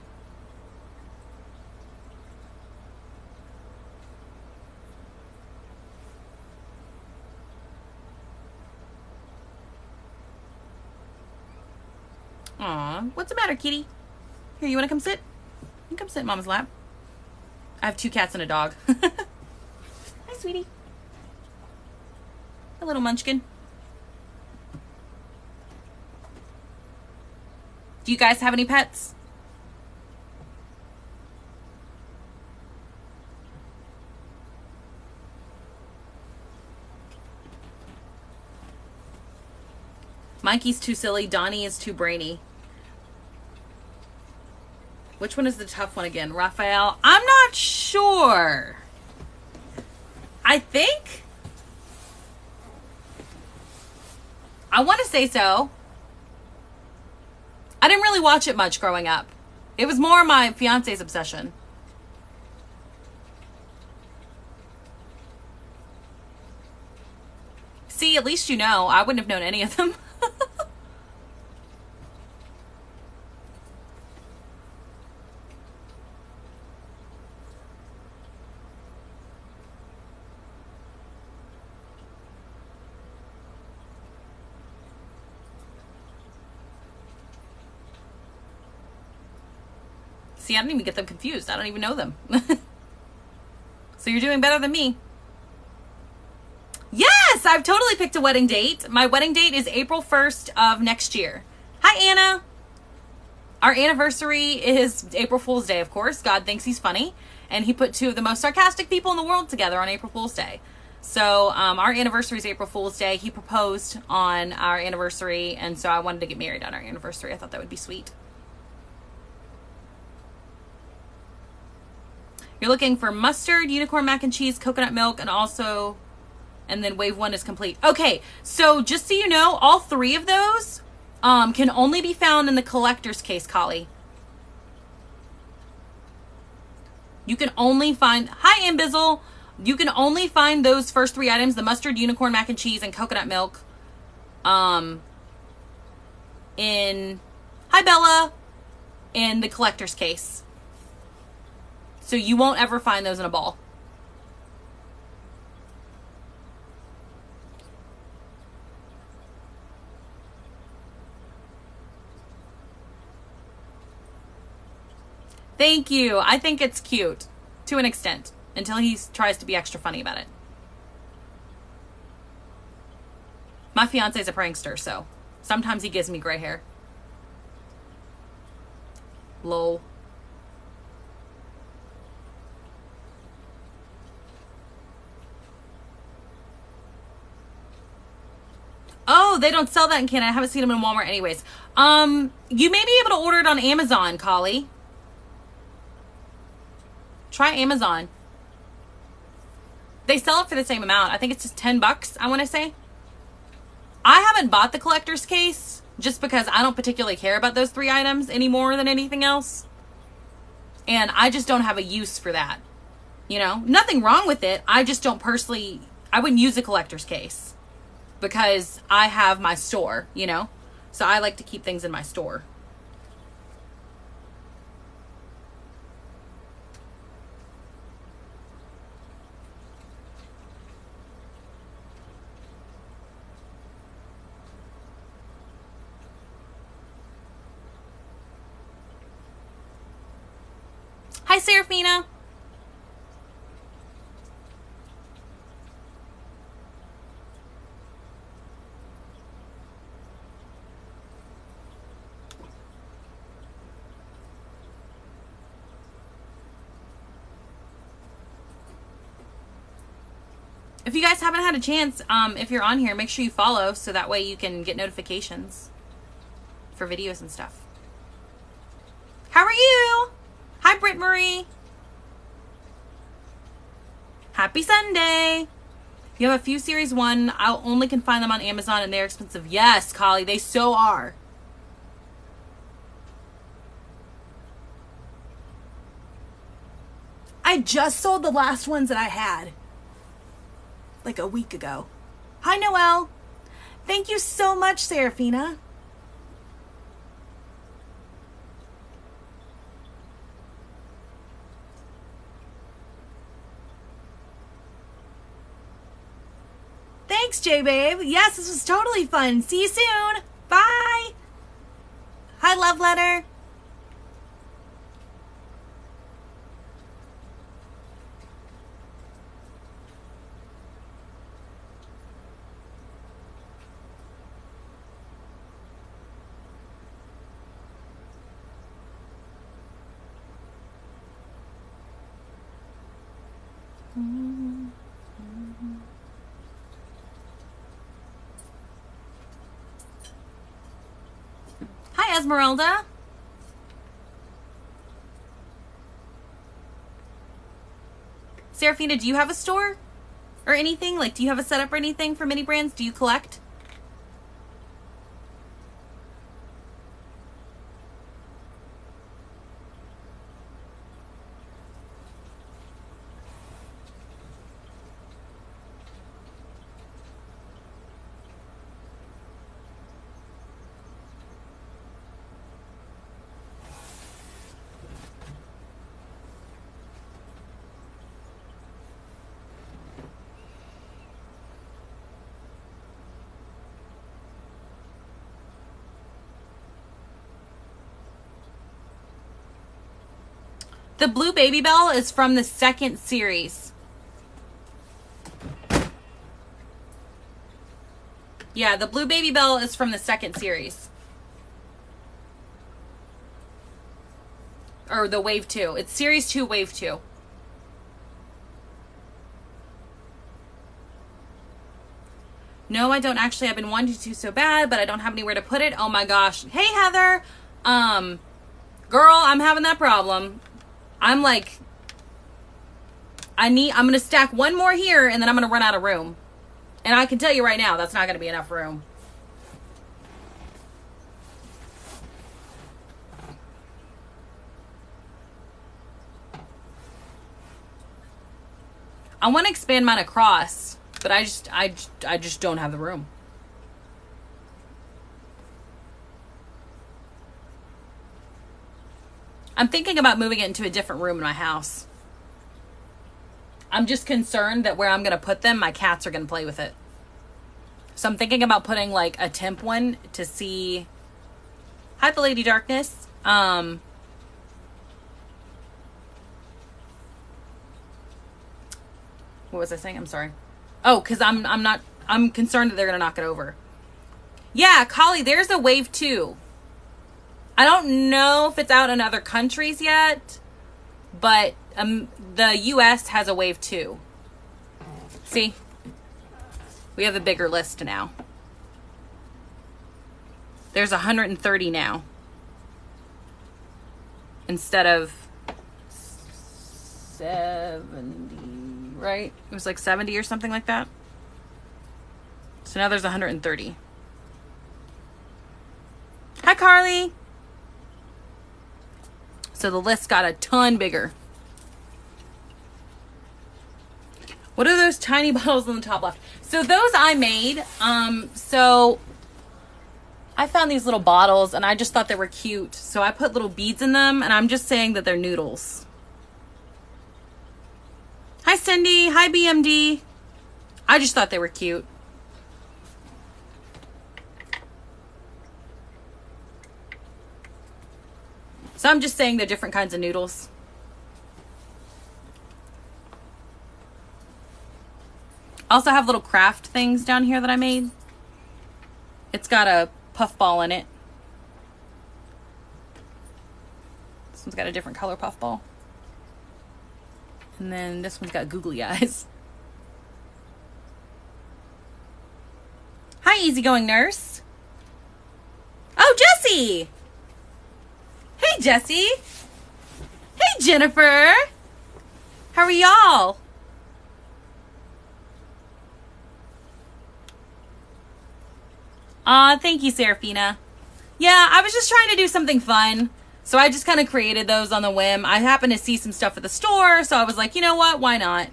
Aw, what's the matter, kitty? Here, you want to come sit? You can come sit in Mama's lap. I have 2 cats and a dog. Hi, sweetie. Hi, little munchkin. Do you guys have any pets? Mikey's too silly. Donnie is too brainy. Which one is the tough one again? Raphael? I'm not sure. I think. I want to say so. I didn't really watch it much growing up. It was more my fiance's obsession. See, at least you know. I wouldn't have known any of them. See, I don't even get them confused. I don't even know them. So you're doing better than me. Yes, I've totally picked a wedding date. My wedding date is April 1st of next year. Hi, Anna. Our anniversary is April Fool's Day, of course. God thinks he's funny. And he put 2 of the most sarcastic people in the world together on April Fool's Day. So our anniversary is April Fool's Day. He proposed on our anniversary. And so I wanted to get married on our anniversary. I thought that would be sweet. You're looking for mustard, unicorn mac and cheese, coconut milk, and also, and then wave 1 is complete. Okay, so just so you know, all 3 of those can only be found in the collector's case, Collie. You can only find, hi Ambizzle, you can only find those first 3 items, the mustard, unicorn mac and cheese, and coconut milk, hi Bella, in the collector's case. So you won't ever find those in a ball. Thank you. I think it's cute to an extent until he tries to be extra funny about it. My fiance is a prankster, so sometimes he gives me gray hair. Lol. Oh, they don't sell that in Canada. I haven't seen them in Walmart anyways. You may be able to order it on Amazon, Collie. Try Amazon. They sell it for the same amount. I think it's just $10, I want to say. I haven't bought the collector's case just because I don't particularly care about those 3 items any more than anything else. And I just don't have a use for that. You know, nothing wrong with it. I just don't personally, I wouldn't use a collector's case because I have my store, you know, so I like to keep things in my store. Hi, Serafina. If you guys haven't had a chance, if you're on here, make sure you follow so that way you can get notifications for videos and stuff. How are you? Hi, Britt Marie. Happy Sunday. You have a few Series 1. I'll only can find them on Amazon and they're expensive. Yes, Collie, they so are. I just sold the last ones that I had like a week ago. Hi, Noelle. Thank you so much, Serafina. Thanks, J-Babe. Yes, this was totally fun. See you soon. Bye. Hi, Love Letter. Esmeralda. Serafina, do you have a store or anything? Like, do you have a setup or anything for Mini Brands? Do you collect? The blue Baby Bell is from the second series. Yeah, the blue Baby Bell is from the second series. Or the wave 2. It's series 2, wave 2. No, I don't actually. I've been wanting to so bad, but I don't have anywhere to put it. Oh my gosh. Hey, Heather. Girl, I'm having that problem. I'm like, I'm going to stack one more here and then I'm going to run out of room. And I can tell you right now, that's not going to be enough room. I want to expand mine across, but I just don't have the room. I'm thinking about moving it into a different room in my house. I'm just concerned that where I'm going to put them, my cats are going to play with it. So I'm thinking about putting like a temp one to see. Hi, the Lady Darkness. What was I saying? I'm sorry. Oh, cause I'm concerned that they're going to knock it over. Yeah, Collie, there's a wave 2. I don't know if it's out in other countries yet, but the U.S. has a wave 2. See? We have a bigger list now. There's 130 now. Instead of 70, right? It was like 70 or something like that. So now there's 130. Hi, Carly. So the list got a ton bigger. What are those tiny bottles on the top left? So those I made. So I found these little bottles and I just thought they were cute. So I put little beads in them, and I'm just saying that they're noodles. Hi, Cindy. Hi, BMD. I just thought they were cute. So I'm just saying they're different kinds of noodles. I also have little craft things down here that I made. It's got a puffball in it. This one's got a different color puffball. And then this one's got googly eyes. Hi, easygoing nurse. Oh, Jessie! Hey, Jessie. Hey, Jennifer. How are y'all? Aw, thank you, Serafina. Yeah, I was just trying to do something fun. So I just kind of created those on the whim. I happened to see some stuff at the store, so I was like, you know what? Why not?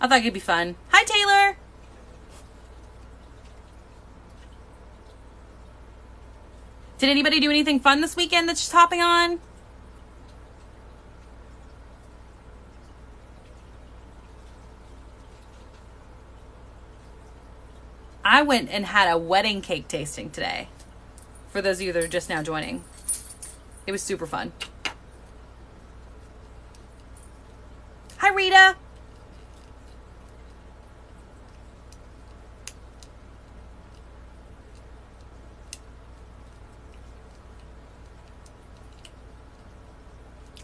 I thought it'd be fun. Hi, Taylor. Did anybody do anything fun this weekend that's just hopping on? I went and had a wedding cake tasting today. For those of you that are just now joining. It was super fun. Hi, Rita.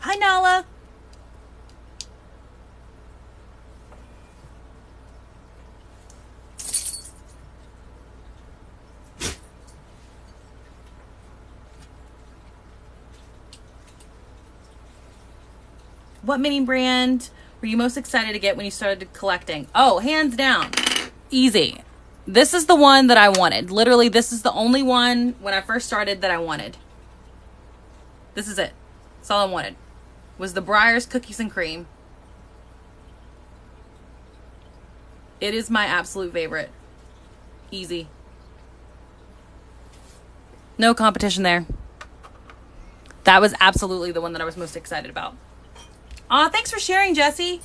Hi, Nala. What mini brand were you most excited to get when you started collecting? Oh, hands down. Easy. This is the one that I wanted. Literally, this is the only one when I first started that I wanted. This is it. That's all I wanted. Was the Breyers Cookies and Cream. It is my absolute favorite. Easy. No competition there. That was absolutely the one that I was most excited about. Aw, thanks for sharing, Jessie.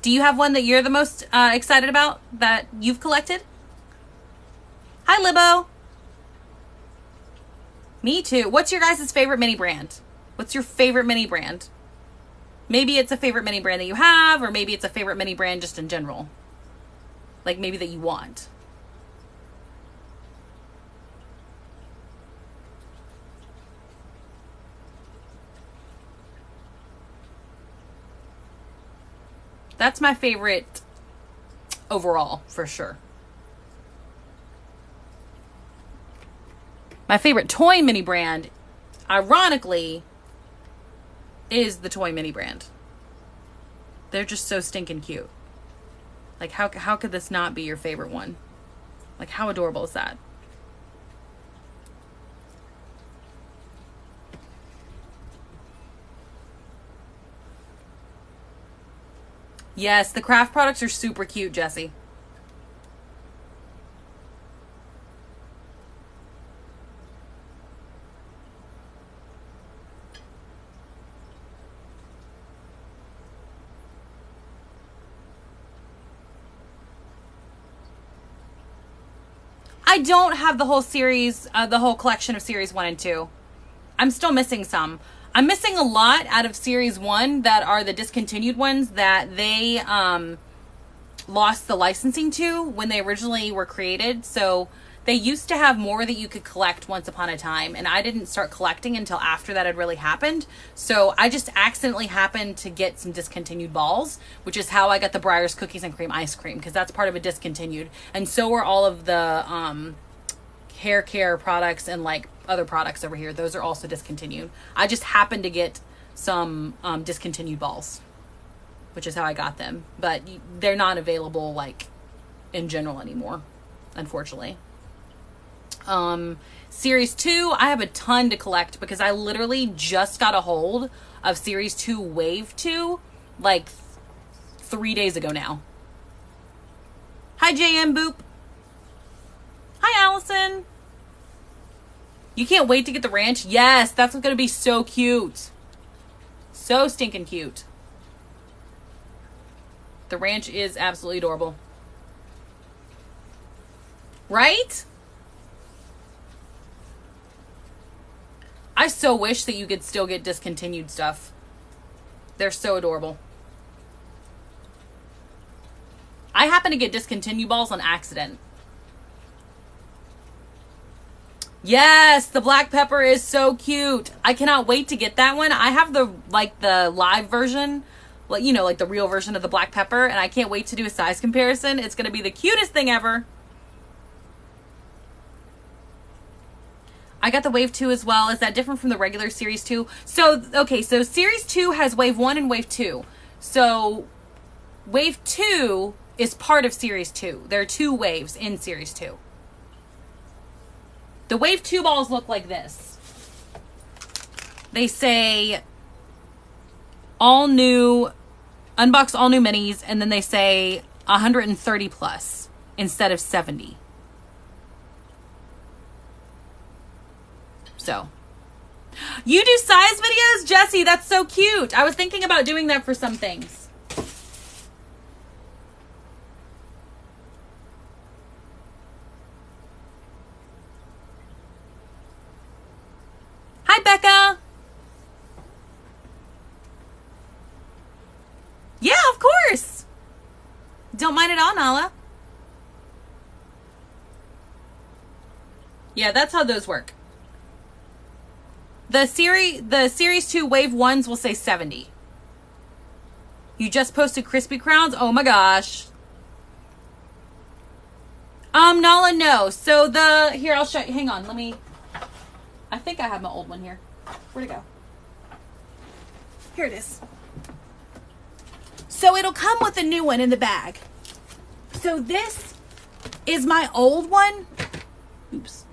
Do you have one that you're the most excited about that you've collected? Hi, Libbo. Me too. What's your guys' favorite mini brand? What's your favorite mini brand? Maybe it's a favorite mini brand that you have, or maybe it's a favorite mini brand just in general. Like maybe that you want. That's my favorite overall, for sure. My favorite toy mini brand, ironically, is the toy mini brand. They're just so stinking cute. Like, how could this not be your favorite one? Like, how adorable is that? Yes, the craft products are super cute, Jessie. I don't have the whole series, the whole collection of series 1 and 2. I'm still missing some. I'm missing a lot out of series 1 that are the discontinued ones that they lost the licensing to when they originally were created. So they used to have more that you could collect once upon a time, and I didn't start collecting until after that had really happened. So I just accidentally happened to get some discontinued balls, which is how I got the Breyers Cookies and Cream ice cream, because that's part of a discontinued. And so are all of the hair care products and like other products over here. Those are also discontinued. I just happened to get some discontinued balls, which is how I got them. But they're not available like in general anymore, unfortunately. Series 2, I have a ton to collect because I literally just got a hold of Series 2 Wave 2 like 3 days ago now. Hi, JM Boop. Hi, Allison. You can't wait to get the ranch? Yes, that's going to be so cute. So stinking cute. The ranch is absolutely adorable. Right? I so wish that you could still get discontinued stuff. They're so adorable. I happen to get discontinued balls on accident. Yes, the black pepper is so cute. I cannot wait to get that one. I have the live version, you know, like the real version of the black pepper, and I can't wait to do a size comparison. It's going to be the cutest thing ever. I got the Wave 2 as well. Is that different from the regular Series 2? So, okay, so Series 2 has Wave 1 and Wave 2. So, Wave 2 is part of Series 2. There are two waves in Series 2. The Wave 2 balls look like this. They say all new, unbox all new minis, and then they say 130 plus instead of 70. So, you do size videos, Jesse? That's so cute. I was thinking about doing that for some things. Hi, Becca. Yeah, of course. Don't mind at all, Nala. Yeah, that's how those work. The series 2 wave 1s will say 70. You just posted Krispy Crowns? Oh my gosh. Nala, no. So the, here, I'll show you. Hang on, let me, I think I have my old one here. Where'd it go? Here it is. So it'll come with a new one in the bag. So this is my old one. Oops.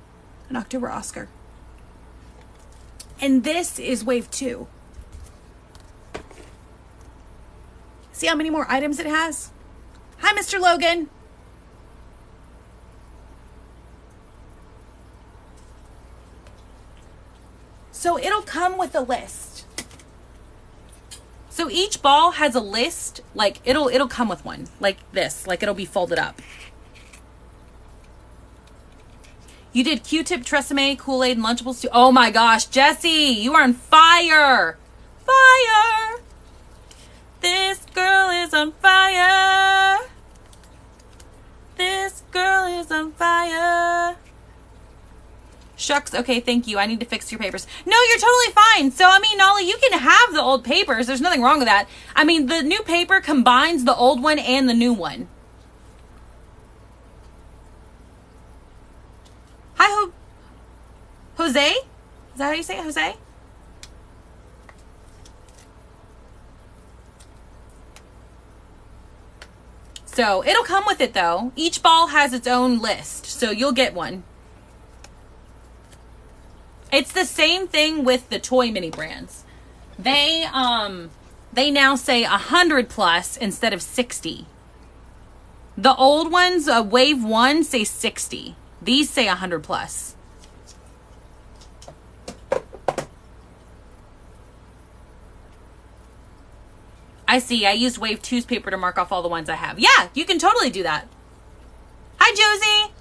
I knocked over Oscar. And this is wave 2. See how many more items it has? Hi, Mr. Logan. So it'll come with a list. So each ball has a list, like it'll come with one, like this, like it'll be folded up. You did Q-Tip, Tresemme, Kool-Aid, and Lunchables too. Oh my gosh, Jesse, you are on fire. Fire. This girl is on fire. This girl is on fire. Shucks, okay, thank you. I need to fix your papers. No, you're totally fine. So, I mean, Nolly, you can have the old papers. There's nothing wrong with that. I mean, the new paper combines the old one and the new one. Hi, Jose? Is that how you say it, Jose? So, it'll come with it, though. Each ball has its own list, so you'll get one. It's the same thing with the toy mini brands. They now say 100 plus instead of 60. The old ones, Wave 1, say 60. These say 100 plus. I see. I used Wave 2's paper to mark off all the ones I have. Yeah, you can totally do that. Hi, Josie.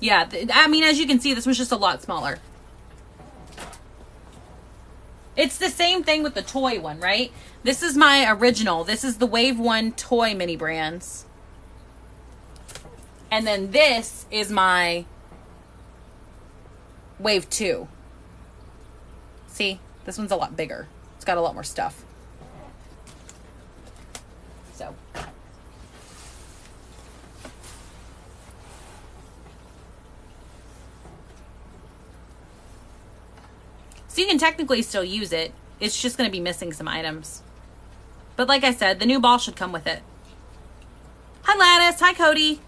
Yeah, I mean, as you can see, this was just a lot smaller. It's the same thing with the toy one, right? This is my original. This is the Wave 1 toy mini brands. And then this is my Wave 2. See? This one's a lot bigger. It's got a lot more stuff. So. So you can technically still use it. It's just going to be missing some items. But like I said, the new ball should come with it. Hi, Lattice. Hi, Cody.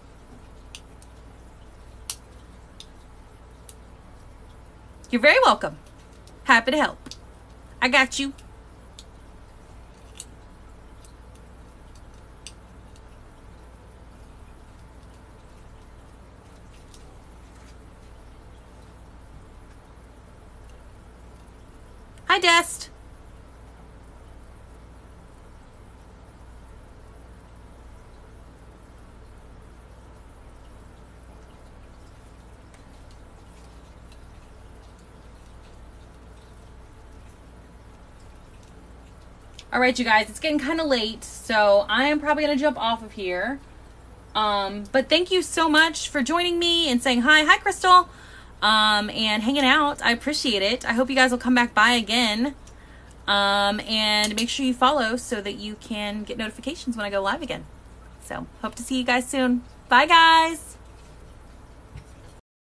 You're very welcome. Happy to help. I got you. Hi, Dest. All right, you guys, it's getting kind of late, so I am probably going to jump off of here. But thank you so much for joining me and saying hi. Hi, Crystal. And hanging out. I appreciate it. I hope you guys will come back by again. And make sure you follow so that you can get notifications when I go live again. So, hope to see you guys soon. Bye, guys.